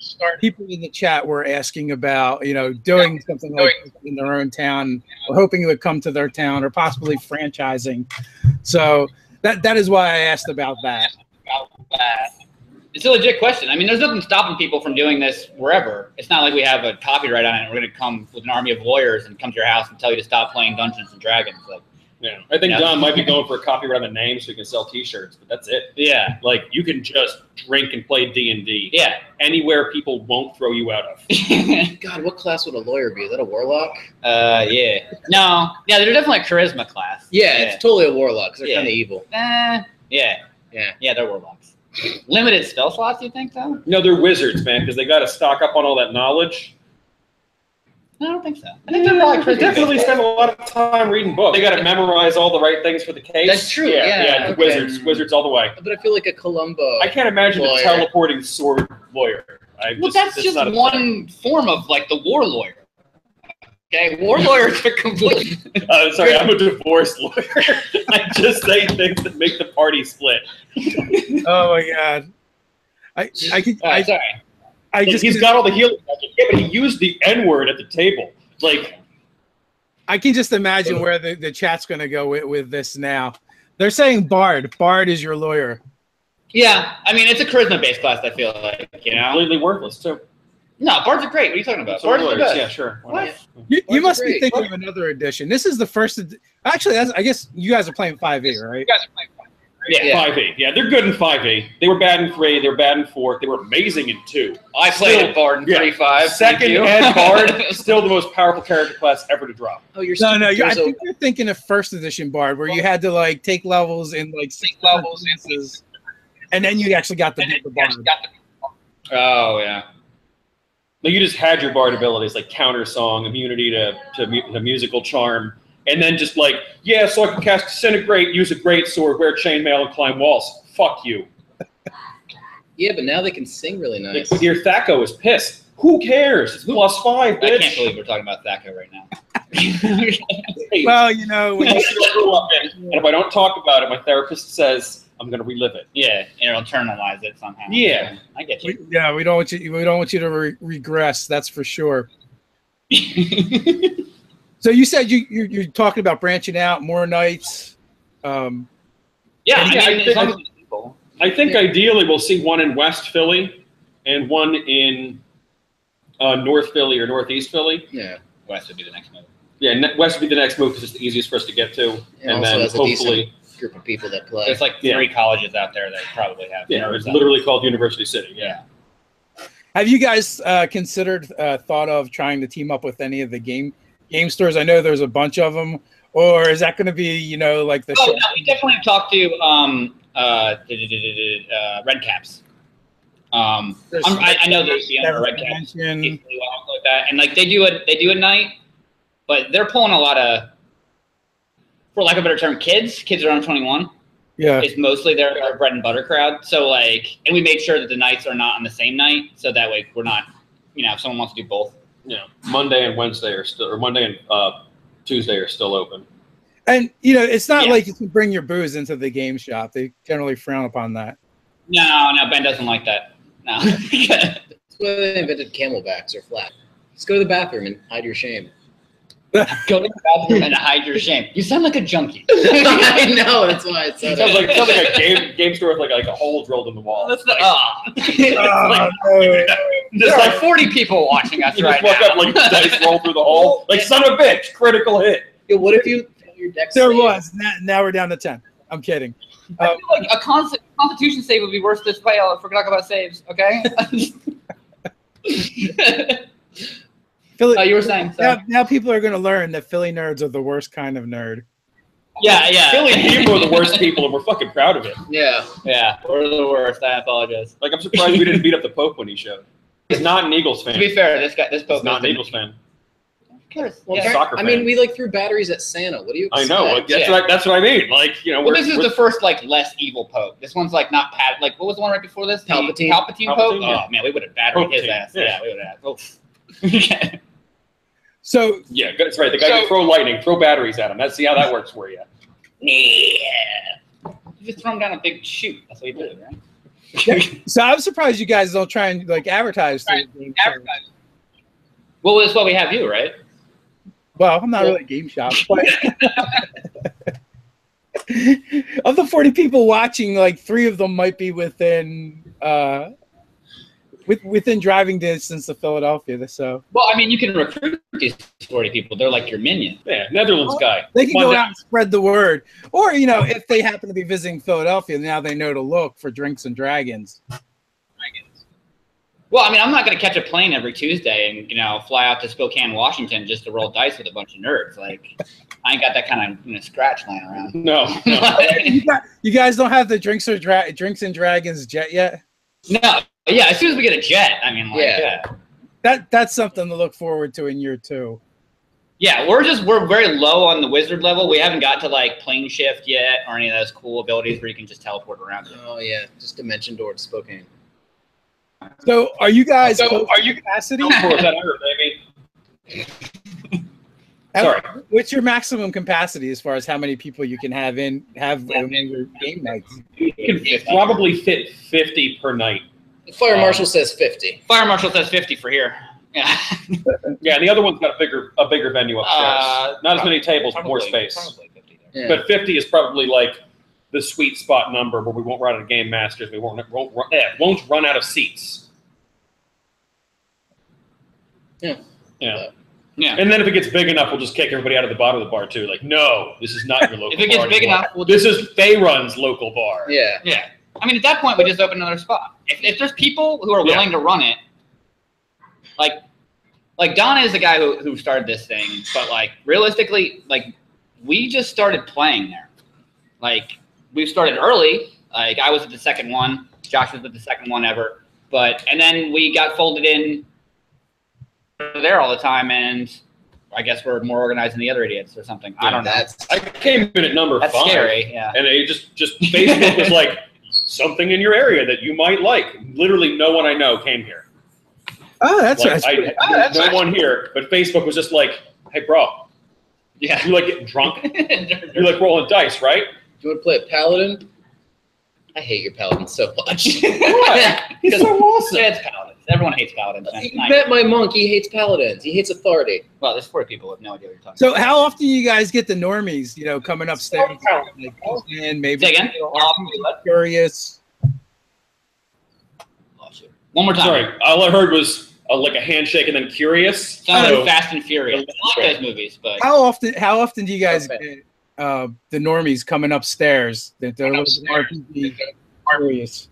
Start. People in the chat were asking about, you know, doing yeah, something doing. like in their own town, or hoping it would come to their town, or possibly franchising. So that that is why I asked about that. It's a legit question. I mean, there's nothing stopping people from doing this wherever. It's not like we have a copyright on it and we're going to come with an army of lawyers and come to your house and tell you to stop playing Dungeons and Dragons. Like, yeah, I think yeah. Don might be going for a copyright on the name so he can sell T-shirts, but that's it. Yeah, like you can just drink and play D and D. Yeah, anywhere people won't throw you out of. God, what class would a lawyer be? Is that a warlock? Uh, yeah. No, yeah, they're definitely a charisma class. Yeah, yeah. It's totally a warlock. They're yeah. kind of evil. Uh, yeah, yeah, yeah, they're warlocks. Limited spell slots, you think though? No, they're wizards, man, because they got to stock up on all that knowledge. I don't think so. I think yeah, they're probably they definitely spend a lot of time reading books. They got to memorize all the right things for the case. That's true. Yeah, yeah, yeah okay. wizards, wizards all the way. But I feel like a Columbo. I can't imagine lawyer. a teleporting sword lawyer. I well, just, that's, that's just one plan. form of like the war lawyer. Okay, war lawyers are completely. I'm sorry, I'm a divorce lawyer. I just say things that make the party split. Oh my god, I I could. Right, I, sorry. I like just he's got all the healing magic. Yeah, but he used the N word at the table. Like, I can just imagine where the, the chat's going to go with, with this now. They're saying Bard. Bard is your lawyer. Yeah. I mean, it's a charisma-based class, I feel like. You know? Completely worthless, too. No, Bards are great. What are you talking about? So Bards are good. Yeah, sure. What? You, you must be thinking what? of another edition. This is the first. Actually, that's, I guess you guys are playing five E, right? You guys are playing five E. Right? Yeah, yeah, five E. Yeah, they're good in five E. They were bad in three. They were bad in four. They were amazing in two. I still, played Bard in yeah. three five. Second and Bard, still the most powerful character class ever to drop. Oh, you're no, no. You're, I think you're thinking of first edition Bard, where you had to like take levels in like six levels, instances, and then you actually got the Bard. Oh yeah. Like you just had your Bard abilities, like counter song, immunity to, to, mu to musical charm, and then just like, yeah, so I can cast Disintegrate, use a great sword, wear chainmail, and climb walls. Fuck you. Yeah, but now they can sing really nice. Like, your Thaco is pissed. Who cares? It's plus five, bitch. I can't believe we're talking about Thaco right now. Well, you know. When you screw up in, and if I don't talk about it, my therapist says, I'm gonna relive it. Yeah, and it'll internalize it somehow. Yeah, yeah. I get you. We, yeah, we don't want you. We don't want you to re regress. That's for sure. So you said you, you you're talking about branching out more nights. Um, yeah, I, I, think, I, people. I think yeah. ideally we'll see one in West Philly and one in uh, North Philly or Northeast Philly. Yeah, West would be the next move. Yeah, West would be the next move because it's the easiest for us to get to, and, and then hopefully. Group of people that play. There's like three yeah. colleges out there that probably have. Yeah, it's literally called University City. Yeah. Have you guys uh, considered, uh, thought of trying to team up with any of the game game stores? I know there's a bunch of them. Or is that going to be, you know, like the? Oh no, we definitely talked to um uh, uh Red Caps. Um, I, I know there's the Red Caps like that, and like they do it, they do a night, but they're pulling a lot of. For lack of a better term, kids, kids around twenty-one. Yeah. It's mostly their, our bread and butter crowd. So like, and we make sure that the nights are not on the same night. So that way we're not, you know, if someone wants to do both. You know, Monday and Wednesday are still, or Monday and uh, Tuesday are still open. And, you know, it's not yeah. like you can bring your booze into the game shop. They generally frown upon that. No, no, Ben doesn't like that. No. That's why they invented camelbacks or flat. Just go to the bathroom and hide your shame. Go to the bathroom and hide your shame. You sound like a junkie. I know, that's why I said it. Sounds like, sounds like a game, game store with like, like a hole drilled in the wall. That's the, like, uh, like, no. There's like forty people watching us you right just now. You walk up like dice roll through the hole. Like, son of a bitch, critical hit. Yo, what if you fail your deck save? There was. Now, now we're down to ten. I'm kidding. I um, feel like a constant, constitution save would be worth this fail if we're talking about saves, okay? Philly, oh, you were saying so. now, now people are going to learn that Philly nerds are the worst kind of nerd. Yeah, yeah. Philly people are the worst people, and we're fucking proud of it. Yeah, yeah. We're the worst. I apologize. Like, I'm surprised we didn't beat up the Pope when he showed. He's not an Eagles fan. To be fair, this guy, this Pope, he's not an Eagles fan. Of course. Well, yeah. Soccer I mean, fan. we like threw batteries at Santa. What do you expect? I know. Like, that's, yeah. what I, that's what I mean. Like, you know, well, we're, this is the first like less evil Pope. This one's like not Pat. Like, what was the one right before this? Palpatine. Palpatine, Palpatine Pope. Yeah. Oh man, we would have battered Palpatine. his ass. Yeah, yeah we would have. Oh. Okay. So yeah, that's right. The guy so, can throw lightning, throw batteries at him. Let's see how that works for you. Yeah, you just throw him down a big chute. That's what you do, right? Yeah. So I'm surprised you guys don't try and like advertise. Right. Advertise. Well, that's why we have you, right? Well, I'm not well, really a game shop. But of the forty people watching, like three of them might be within. Uh, Within driving distance of Philadelphia, so. Well, I mean, you can recruit these forty people. They're like your minion. Yeah, Netherlands well, guy. They can Monday. go out and spread the word. Or, you know, if they happen to be visiting Philadelphia, now they know to look for Drinks and Dragons. Dragons. Well, I mean, I'm not going to catch a plane every Tuesday and, you know, fly out to Spokane, Washington just to roll dice with a bunch of nerds. Like, I ain't got that kind of you know, scratch lying around. No. no. you, got, you guys don't have the Drinks, or Dra Drinks and Dragons jet yet? No. Yeah, as soon as we get a jet, I mean, like, yeah. yeah. That, that's something to look forward to in year two. Yeah, we're just, we're very low on the wizard level. We haven't got to, like, plane shift yet or any of those cool abilities where you can just teleport around. Oh, yeah, just dimension door to Spokane. So, are you guys, so, are you capacity? Sorry. What's your maximum capacity as far as how many people you can have in, have yeah. in your game nights? You can probably fit fifty per night. Fire Marshal um, says fifty. Fire Marshal says fifty for here. Yeah. Yeah, and the other one's got a bigger a bigger venue upstairs. Uh, Not probably, as many tables, probably, more space. Probably fifty there. Yeah. But fifty is probably like the sweet spot number where we won't run out of game masters. We won't won't run, eh, won't run out of seats. Yeah. Yeah. Yeah. And then if it gets big enough, we'll just kick everybody out of the bottom of the bar too. Like, no, this is not your local bar. If it gets big enough, we'll this is Faerun's local bar. Yeah. Yeah. I mean, at that point, we just open another spot. If, if there's people who are willing yeah. to run it, like, like Don is the guy who, who started this thing, but like realistically, like we just started playing there. Like we started early. Like I was at the second one. Josh was at the second one ever. But and then we got folded in there all the time, and I guess we're more organized than the other idiots or something. Yeah, I don't know. That's, I came in at number that's five. That's scary. Yeah. And it just just Facebook was like, something in your area that you might like. Literally no one I know came here. Oh, that's like, right. I, oh, that's no right. one here, but Facebook was just like, hey, bro. Yeah. You like getting drunk? You like rolling dice, right? You want to play a paladin? I hate your paladin so much. Why? He's so awesome. It's paladins. Everyone hates paladins. You bet my monk. He hates paladins. He hates authority. Well, there's four people who have no idea what you're talking so about. So how often do you guys get the normies, you know, coming upstairs? Like, and maybe say again? Curious. Oh, shit. One more time. Sorry. All I heard was... Uh, like a handshake and then curious. Sounds like Fast and Furious. I like those movies, but how often? How often do you guys get uh, the normies coming upstairs? That they're R P G curious.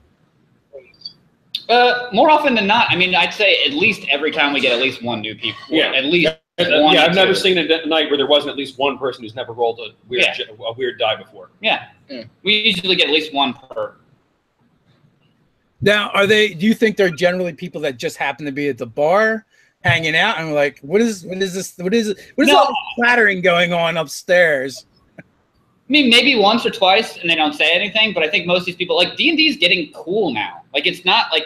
Uh, more often than not. I mean, I'd say at least every time we get at least one new people. Yeah, at least. Yeah, one yeah I've two. never seen a night where there wasn't at least one person who's never rolled a weird yeah. a weird die before. Yeah. yeah, we usually get at least one per. Now, are they? Do you think they're generally people that just happen to be at the bar, hanging out, and like, what is, what is this? What is, what is no. all the clattering going on upstairs? I mean, maybe once or twice, and they don't say anything. But I think most of these people, like D and D, is getting cool now. Like, it's not like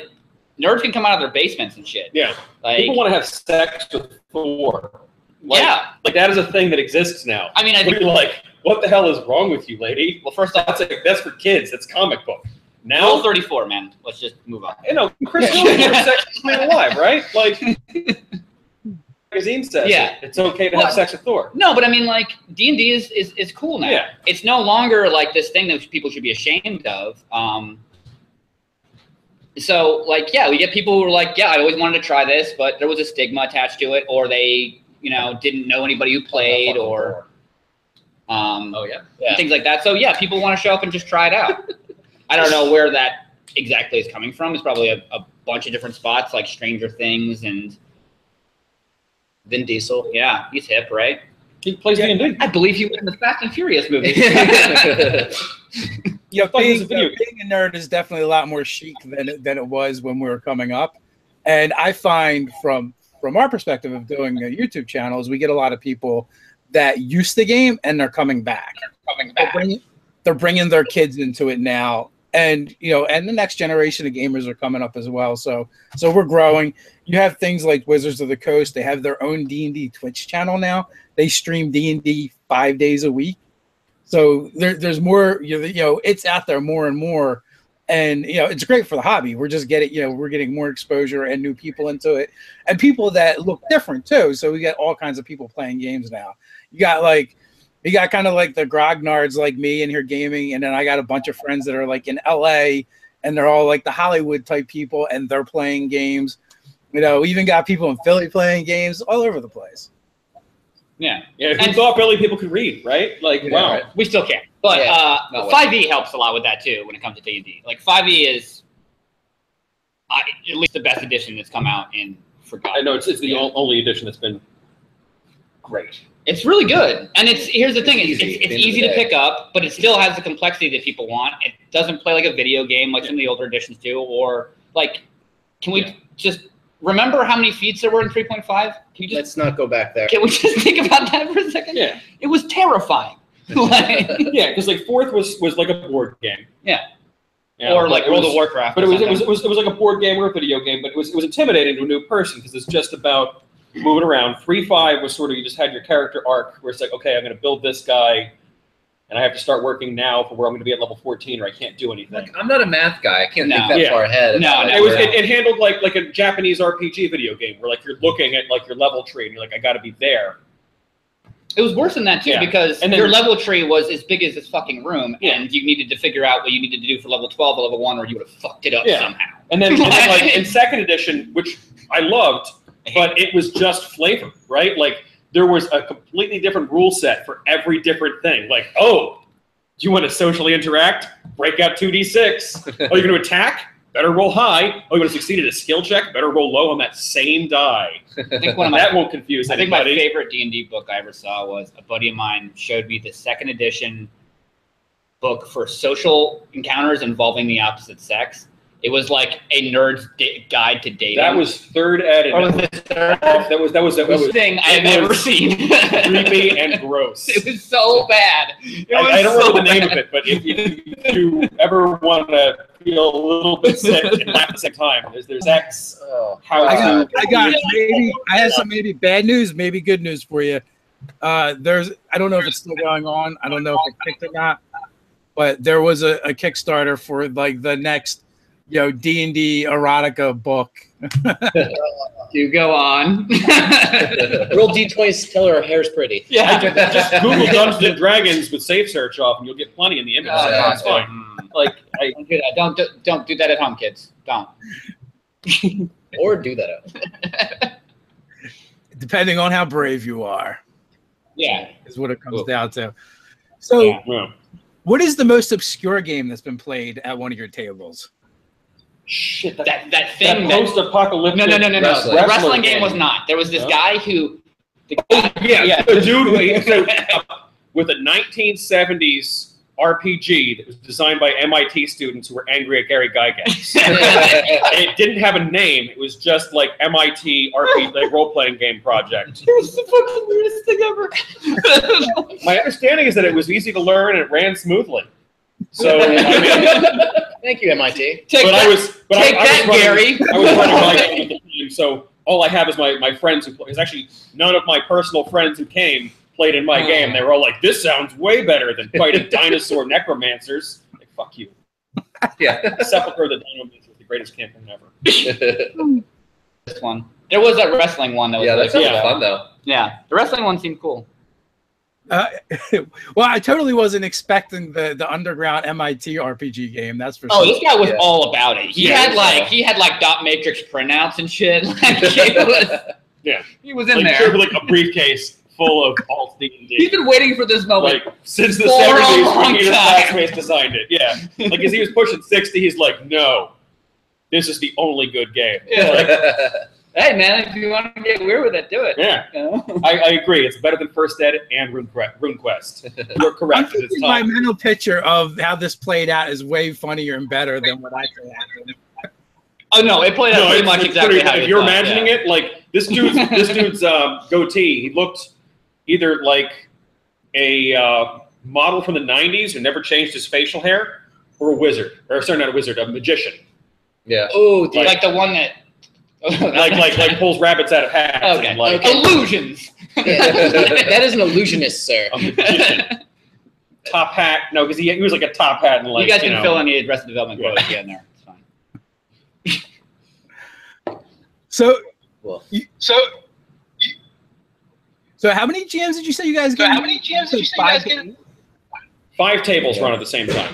nerds can come out of their basements and shit. Yeah, like, people want to have sex with four. Like, yeah, like that is a thing that exists now. I mean, I think you're like, what the hell is wrong with you, lady? Well, first off, that's, like, that's for kids. That's comic book. Now well, thirty-four, man. Let's just move on. You know, Chris Nolan has sex with Thor alive, right? Like, magazine says yeah. it. It's okay to well, have sex with Thor. No, but I mean, like, D and D is, is, is cool now. Yeah. It's no longer, like, this thing that people should be ashamed of. Um, so, like, yeah, we get people who are like, yeah, I always wanted to try this, but there was a stigma attached to it, or they, you know, didn't know anybody who played, or um, oh, yeah. yeah. things like that. So, yeah, people want to show up and just try it out. I don't know where that exactly is coming from. It's probably a, a bunch of different spots, like Stranger Things and Vin Diesel. Yeah, he's hip, right? He plays yeah. D and D. I believe he was in the Fast and Furious movies. Yeah, being, video. being a nerd is definitely a lot more chic than it, than it was when we were coming up. And I find from from our perspective of doing a YouTube channel is we get a lot of people that used the game and they're coming back. They're coming back. They're bringing, they're bringing their kids into it now. And you know, and the next generation of gamers are coming up as well. So, so we're growing. You have things like Wizards of the Coast. They have their own D and D Twitch channel now. They stream D and D five days a week. So there, there's more. You know, it's out there more and more. And you know, it's great for the hobby. We're just getting, you know, we're getting more exposure and new people into it, and people that look different too. So we got all kinds of people playing games now. You got like. You got kind of like the grognards like me in here gaming, and then I got a bunch of friends that are like in L A, and they're all like the Hollywood type people, and they're playing games. You know, we even got people in Philly playing games all over the place. Yeah, yeah. Who thought Philly people could read, right? Like, yeah, wow, right. We still can. But yeah, uh, five E helps a lot with that too when it comes to D and D. Like five E is uh, at least the best edition that's come out in. Forgotten. I know it's it's the yeah. only edition that's been great. It's really good, and it's here's the thing: it's easy, it's, it's easy to pick up, but it still has the complexity that people want. It doesn't play like a video game like yeah. some of the older editions do, or like, can we yeah. just remember how many feats there were in three point five? Can you just let's not go back there? Can we just think about that for a second? Yeah, it was terrifying. Like, yeah, because like fourth was was like a board game. Yeah, yeah or like, like World of Warcraft, but it was it was, it was it was like a board game or a video game, but it was it was intimidating to a new person because it's just about. Moving around. Three five was sort of you just had your character arc where it's like, okay, I'm going to build this guy and I have to start working now for where I'm going to be at level fourteen, or I can't do anything. Like, I'm not a math guy. I can't no. think that yeah. far ahead. No, like, it was it, it handled like like a Japanese R P G video game where like you're looking at like your level tree and you're like, I got to be there. It was worse than that, too, yeah. because then, your level tree was as big as this fucking room, yeah. and you needed to figure out what you needed to do for level twelve or level one, or you would have fucked it up yeah. somehow. And then, and then like, in second edition, which I loved, but it was just flavor, right? Like, there was a completely different rule set for every different thing. Like, oh, do you want to socially interact? Break out two d six. Oh, you're going to attack? Better roll high. Oh, you want to succeed at a skill check? Better roll low on that same die. I think one of my, that won't confuse I anybody. think my favorite D and D book I ever saw was a buddy of mine showed me the second edition book for social encounters involving the opposite sex. It was like a nerd's guide to dating. That was third ed. Oh, was it third? That was that was the worst thing I've ever seen. Creepy and gross. It was so bad. It I, was I don't so remember the name bad. of it, but if you, if you ever want to feel a little bit sick and laugh at the same time, there's there's X. Oh, how I got, I got maybe I have some maybe bad news, maybe good news for you. Uh, there's I don't know if it's still going on. I don't know if it kicked or not, but there was a, a Kickstarter for like the next. Yo, D and D erotica book. You go on. Roll D twenty, tell her her hair's pretty. Yeah, just Google Dungeons and Dragons with safe search off, and you'll get plenty in the image. Oh, yeah, it's yeah. fine. Like, I, don't do that. Don't do, don't do that at home, kids. Don't. Or do that at home. Depending on how brave you are. Yeah, is what it comes cool. down to. So, yeah. Yeah. What is the most obscure game that's been played at one of your tables? Shit, that, that, that thing. That post-apocalyptic. No, no, no, no, no. The wrestling game was not. There was this no. guy who. The guy, oh, yeah, yeah. The dude with, so, with a nineteen seventies R P G that was designed by M I T students who were angry at Gary Gygax. And it didn't have a name. It was just like M I T R P G, like role-playing game project. It was the fucking weirdest thing ever. My understanding is that it was easy to learn and it ran smoothly. So, I mean, thank you, M I T. Take but that, I was, but take I, I that was running, Gary. I was running my team, so all I have is my, my friends who play. Because actually, none of my personal friends who came played in my uh, game. They were all like, "This sounds way better than fighting dinosaur necromancers." Like, fuck you. Yeah, Sepulchre of the Dinomancers was the greatest campaign ever. This one. There was that wrestling one that was yeah, that sounds yeah. fun though. Yeah, the wrestling one seemed cool. Uh, well, I totally wasn't expecting the the underground M I T R P G game. That's for oh, sure. This guy was yeah. all about it. He yeah, had like so. he had like dot matrix printouts and shit. Like, he was, yeah, he was in like, there. Sure, like a briefcase full of alt D and D. He's been waiting for this moment like, since the seventies. Peter Sarsgaard designed it. Yeah, like as he was pushing sixty, he's like, no, this is the only good game. Yeah. Like, hey man, if you want to get weird with it, do it. Yeah, you know? I, I agree. It's better than First Ed and RuneQuest. You're correct. I think it's my mental picture of how this played out is way funnier and better than what I could have. Oh no, it played out no, pretty much exactly how you If you're thought, imagining yeah. it, like this dude's this dude's um, goatee, he looked either like a uh, model from the nineties who never changed his facial hair, or a wizard, or sorry, not a wizard, a magician. Yeah. Oh, like, like the one that. like like like pulls rabbits out of hats. Okay. And like, okay. Illusions. That is an illusionist, sir. A magician. Top hat. No, because he, he was like a top hat and like. You guys you can know, fill in the Arrested Development quote yeah. in there. It's fine. So. Well. You, so. You, so how many G Ms did you say you guys got? So how many G Ms did you say you guys get? Five tables yeah. run at the same time.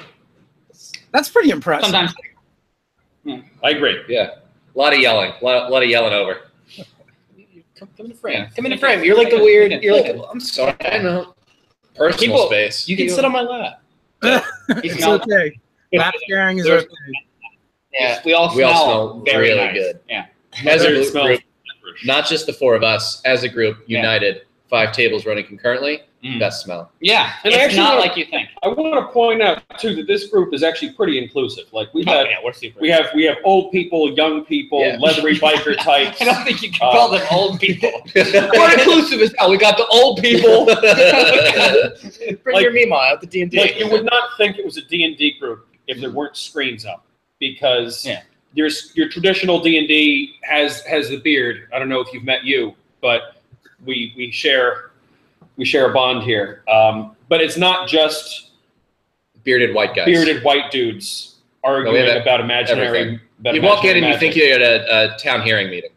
That's pretty impressive. Sometimes. Yeah. I agree. Yeah. A lot of yelling, a lot, lot of yelling over. Come, come in the frame. Yeah. Come in the frame. You're like the weird. You're like, oh, I'm sorry. I don't know. Personal People, space. You can you sit know. on my lap. It's okay. Lap sharing is okay. Yeah, we all we smell, all smell very really nice. good. Yeah. As a group, not just the four of us, as a group united, yeah. five tables running concurrently. Mm. Best smell. Yeah, and it's actually, not like you think. I want to point out too that this group is actually pretty inclusive. Like we have, oh, yeah, we're super we inclusive. have, we have old people, young people, yeah. leathery biker types. I don't think you can uh, call them old people. We're inclusive as hell. We got the old people. Bring like, your Meemaw out the D and D. Like you would not think it was a D and D group if there weren't screens up, because yeah. your your traditional D and D has has the beard. I don't know if you've met you, but we we share. We share a bond here, um, but it's not just bearded white guys. Bearded white dudes arguing no, about imaginary. About you walk in and magic. You think you're at a, a town hearing meeting.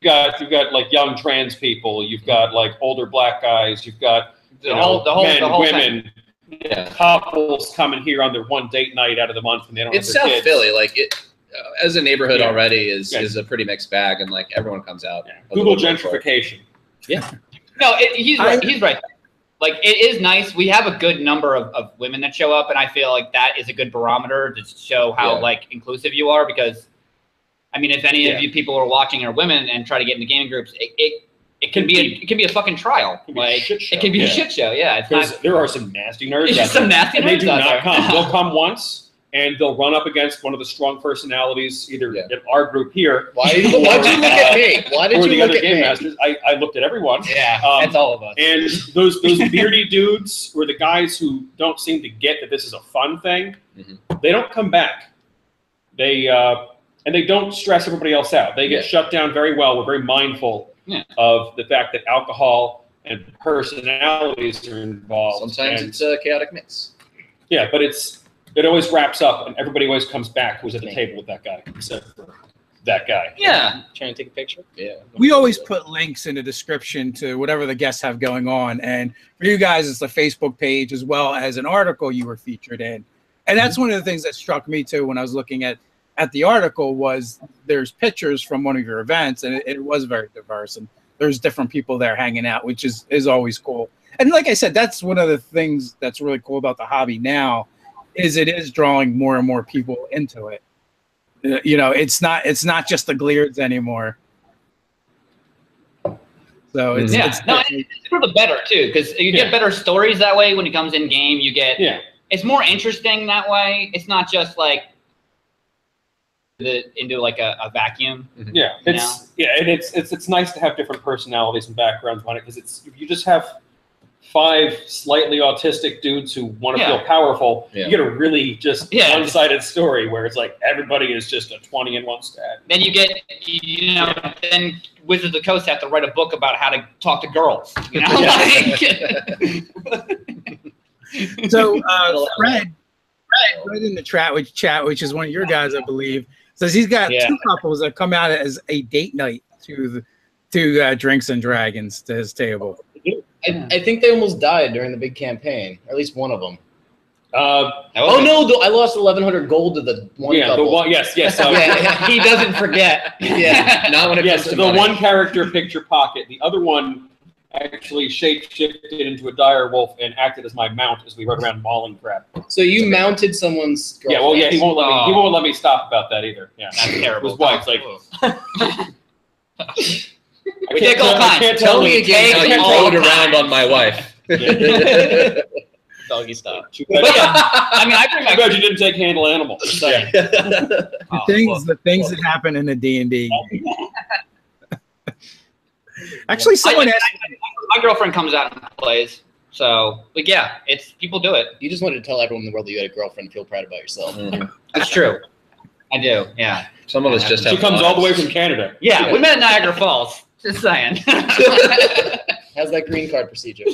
You've got, you've got like young trans people. You've got like older black guys. You've got the whole, the whole, men, the whole women. Thing. Yeah. Couples coming here on their one date night out of the month, and they don't. It's have their South kids. Philly, like it, uh, as a neighborhood yeah. already is yeah. is a pretty mixed bag, and like everyone comes out. Yeah. Google gentrification. Yeah. No, it, he's right. He's right. Like it is nice. We have a good number of, of women that show up, and I feel like that is a good barometer to show how yeah. like inclusive you are. Because, I mean, if any yeah. of you people are watching are women and try to get into gaming groups, it. it It can be a, it can be a fucking trial. It like it can be a shit show. Yeah, it's not, there are some nasty nerds. There's some nasty nerds. They do not come. They'll come once and they'll run up against one of the strong personalities, either yeah. in our group here. Why did you look at me? Why did you look at game me? Masters. I, I looked at everyone. Yeah, um, that's all of us. And those those beardy dudes were the guys who don't seem to get that this is a fun thing. Mm-hmm. They don't come back. They uh, and they don't stress everybody else out. They get yeah. shut down very well. We're very mindful. Yeah. Of the fact that alcohol and personalities are involved. Sometimes it's a chaotic mix. Yeah, but it's it always wraps up, and everybody always comes back who's at the table with that guy, except for that guy. Yeah. Trying to take a picture? Yeah. We always put links in the description to whatever the guests have going on, and for you guys, it's the Facebook page as well as an article you were featured in. And that's one of the things that struck me, too, when I was looking at at the article was there's pictures from one of your events, and it, it was very diverse, and there's different people there hanging out, which is, is always cool. And like I said, that's one of the things that's really cool about the hobby now is it is drawing more and more people into it. You know, it's not, it's not just the Gleards anymore. So it's, yeah. it's, no, it's for the better too. Cause you yeah. get better stories that way. When it comes in game, you get, yeah. it's more interesting that way. It's not just like, The, into like a, a vacuum. Yeah, it's know? yeah, and it's it's it's nice to have different personalities and backgrounds on it because it's if you just have five slightly autistic dudes who want to yeah. feel powerful, yeah. you get a really just yeah. one-sided story where it's like everybody is just a twenty in one stat. Then you get you know yeah. then Wizards of the Coast have to write a book about how to talk to girls. You know, like, so uh, Fred, Fred, Fred in the chat, which chat, which is one of your guys, I believe. So he's got yeah. two couples that come out as a date night to the, to uh, Drinks and Dragons to his table. I, I think they almost died during the big campaign, or at least one of them. Uh, oh no, the, I lost eleven hundred gold to the one yeah, couple. The one, yes, yes. So. yeah, yeah. He doesn't forget. Yeah, not when it yes, comes to the money. One character picture pocket. The other one actually shape-shifted into a dire wolf and acted as my mount as we rode around mauling crap. So you okay. mounted someone's girlfriend. Yeah, well, yeah, he won't let me, oh. he won't let me stop about that either. Yeah, that's terrible. His wife's like... I can't, all I can't tell, tell me again how you rode around on my wife. Yeah. Doggy style. But yeah, I mean, I pretty much... I'm glad you didn't take handle animals. Yeah. the oh, things, well, the things well, that well. happen in a D and D game. Actually, someone I, asked I, I, my girlfriend comes out and plays, so but yeah, it's people do it. You just wanted to tell everyone in the world that you had a girlfriend and feel proud about yourself. Mm. That's true. I do. Yeah. Some of us just have. She comes all the way from Canada. Yeah, yeah, we met in Niagara Falls. Just saying. How's that green card procedure?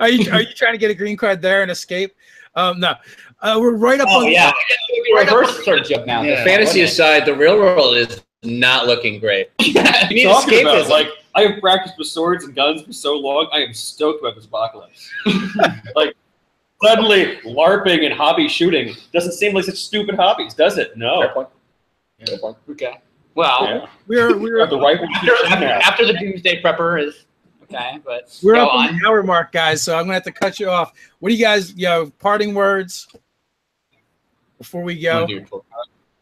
Are you are you trying to get a green card there and escape? Um, no, uh, we're right up oh, on yeah. the right reverse search up now. Yeah. Fantasy aside, the real world is. Not looking great. Yeah, you need talking escapism. About, like, I have practiced with swords and guns for so long, I am stoked about this apocalypse. Like, suddenly, LARPing and hobby shooting doesn't seem like such stupid hobbies, does it? No. Fair point. Yeah. Fair point. Okay. Well, yeah. we're, we're the right after, after, after the Doomsday Prepper is okay, but we're up on the hour mark, guys, so I'm going to have to cut you off. What do you guys, you know, parting words before we go?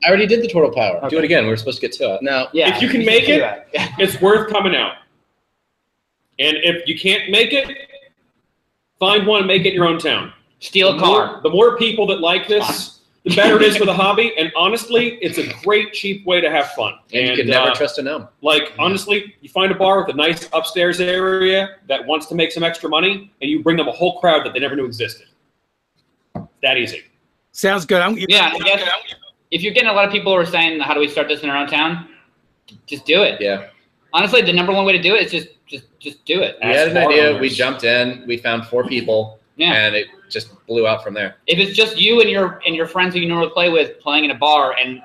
I already did the total power. Okay. Do it again. We're supposed to get to it. No. Yeah. If you can make it, it's worth coming out. And if you can't make it, find one and make it your own town. Steal a car. The more people that like this, the better it is for the hobby. And honestly, it's a great, cheap way to have fun. And, and you can never uh, trust a gnome. Like, honestly, you find a bar with a nice upstairs area that wants to make some extra money, and you bring them a whole crowd that they never knew existed. That easy. Sounds good. I'm, yeah. I'm, yeah. I'm, If you're getting a lot of people who are saying, how do we start this in our own town? Just do it. Yeah. Honestly, the number one way to do it is just just, just do it. We had an idea. We jumped in. We found four people. Yeah. And it just blew out from there. If it's just you and your and your friends who you normally play with playing in a bar and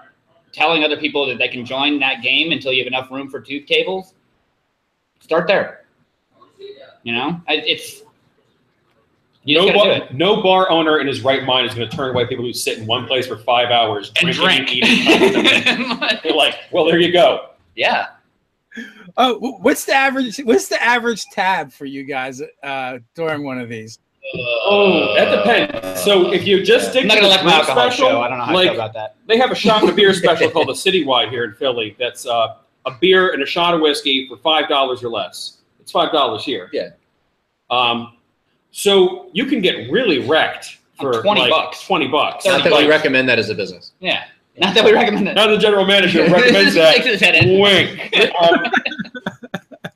telling other people that they can join that game until you have enough room for two tables, start there. You know, it's you no, bar, it. no bar owner in his right mind is going to turn away people who sit in one place for five hours and drink. And they're like, well, there you go. Yeah. Oh, what's the average? What's the average tab for you guys uh, during one of these? Uh, oh, that depends. So if you just stick I'm not to the like my special, show. I don't know how like, I feel about that. They have a shot and a beer special called the Citywide here in Philly. That's uh, a beer and a shot of whiskey for five dollars or less. It's five dollars here. Yeah. Um, so you can get really wrecked for twenty like, bucks. Twenty bucks. Not that bucks. we recommend that as a business. Yeah. Not that we recommend that. Not the general manager recommends that. Wink. Um,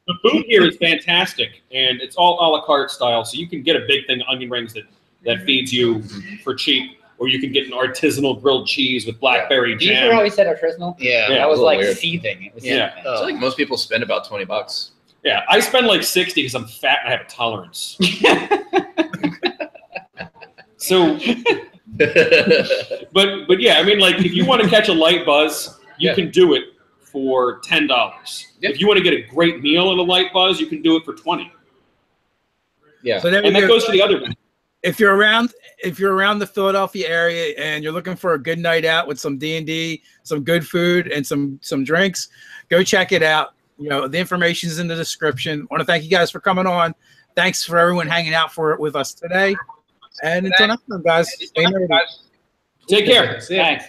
the food here is fantastic, and it's all a la carte style, so you can get a big thing of onion rings that, that feeds you for cheap, or you can get an artisanal grilled cheese with blackberry yeah. jam. Did you hear how he said artisanal? Yeah. yeah that was, was like weird. seething. It was yeah. seething. Oh. I feel like most people spend about twenty bucks. Yeah, I spend like sixty because I'm fat and I have a tolerance. so... but but yeah, I mean, like if you want to catch a light buzz, you yeah. can do it for ten dollars. Yeah. If you want to get a great meal and a light buzz, you can do it for twenty. Yeah, so and that goes for the other one. If you're around, if you're around the Philadelphia area and you're looking for a good night out with some D and D, some good food, and some some drinks, go check it out. You know, the information is in the description. I want to thank you guys for coming on. Thanks for everyone hanging out for it with us today. And until next time, guys. Stay nerdy. Take care. Thanks.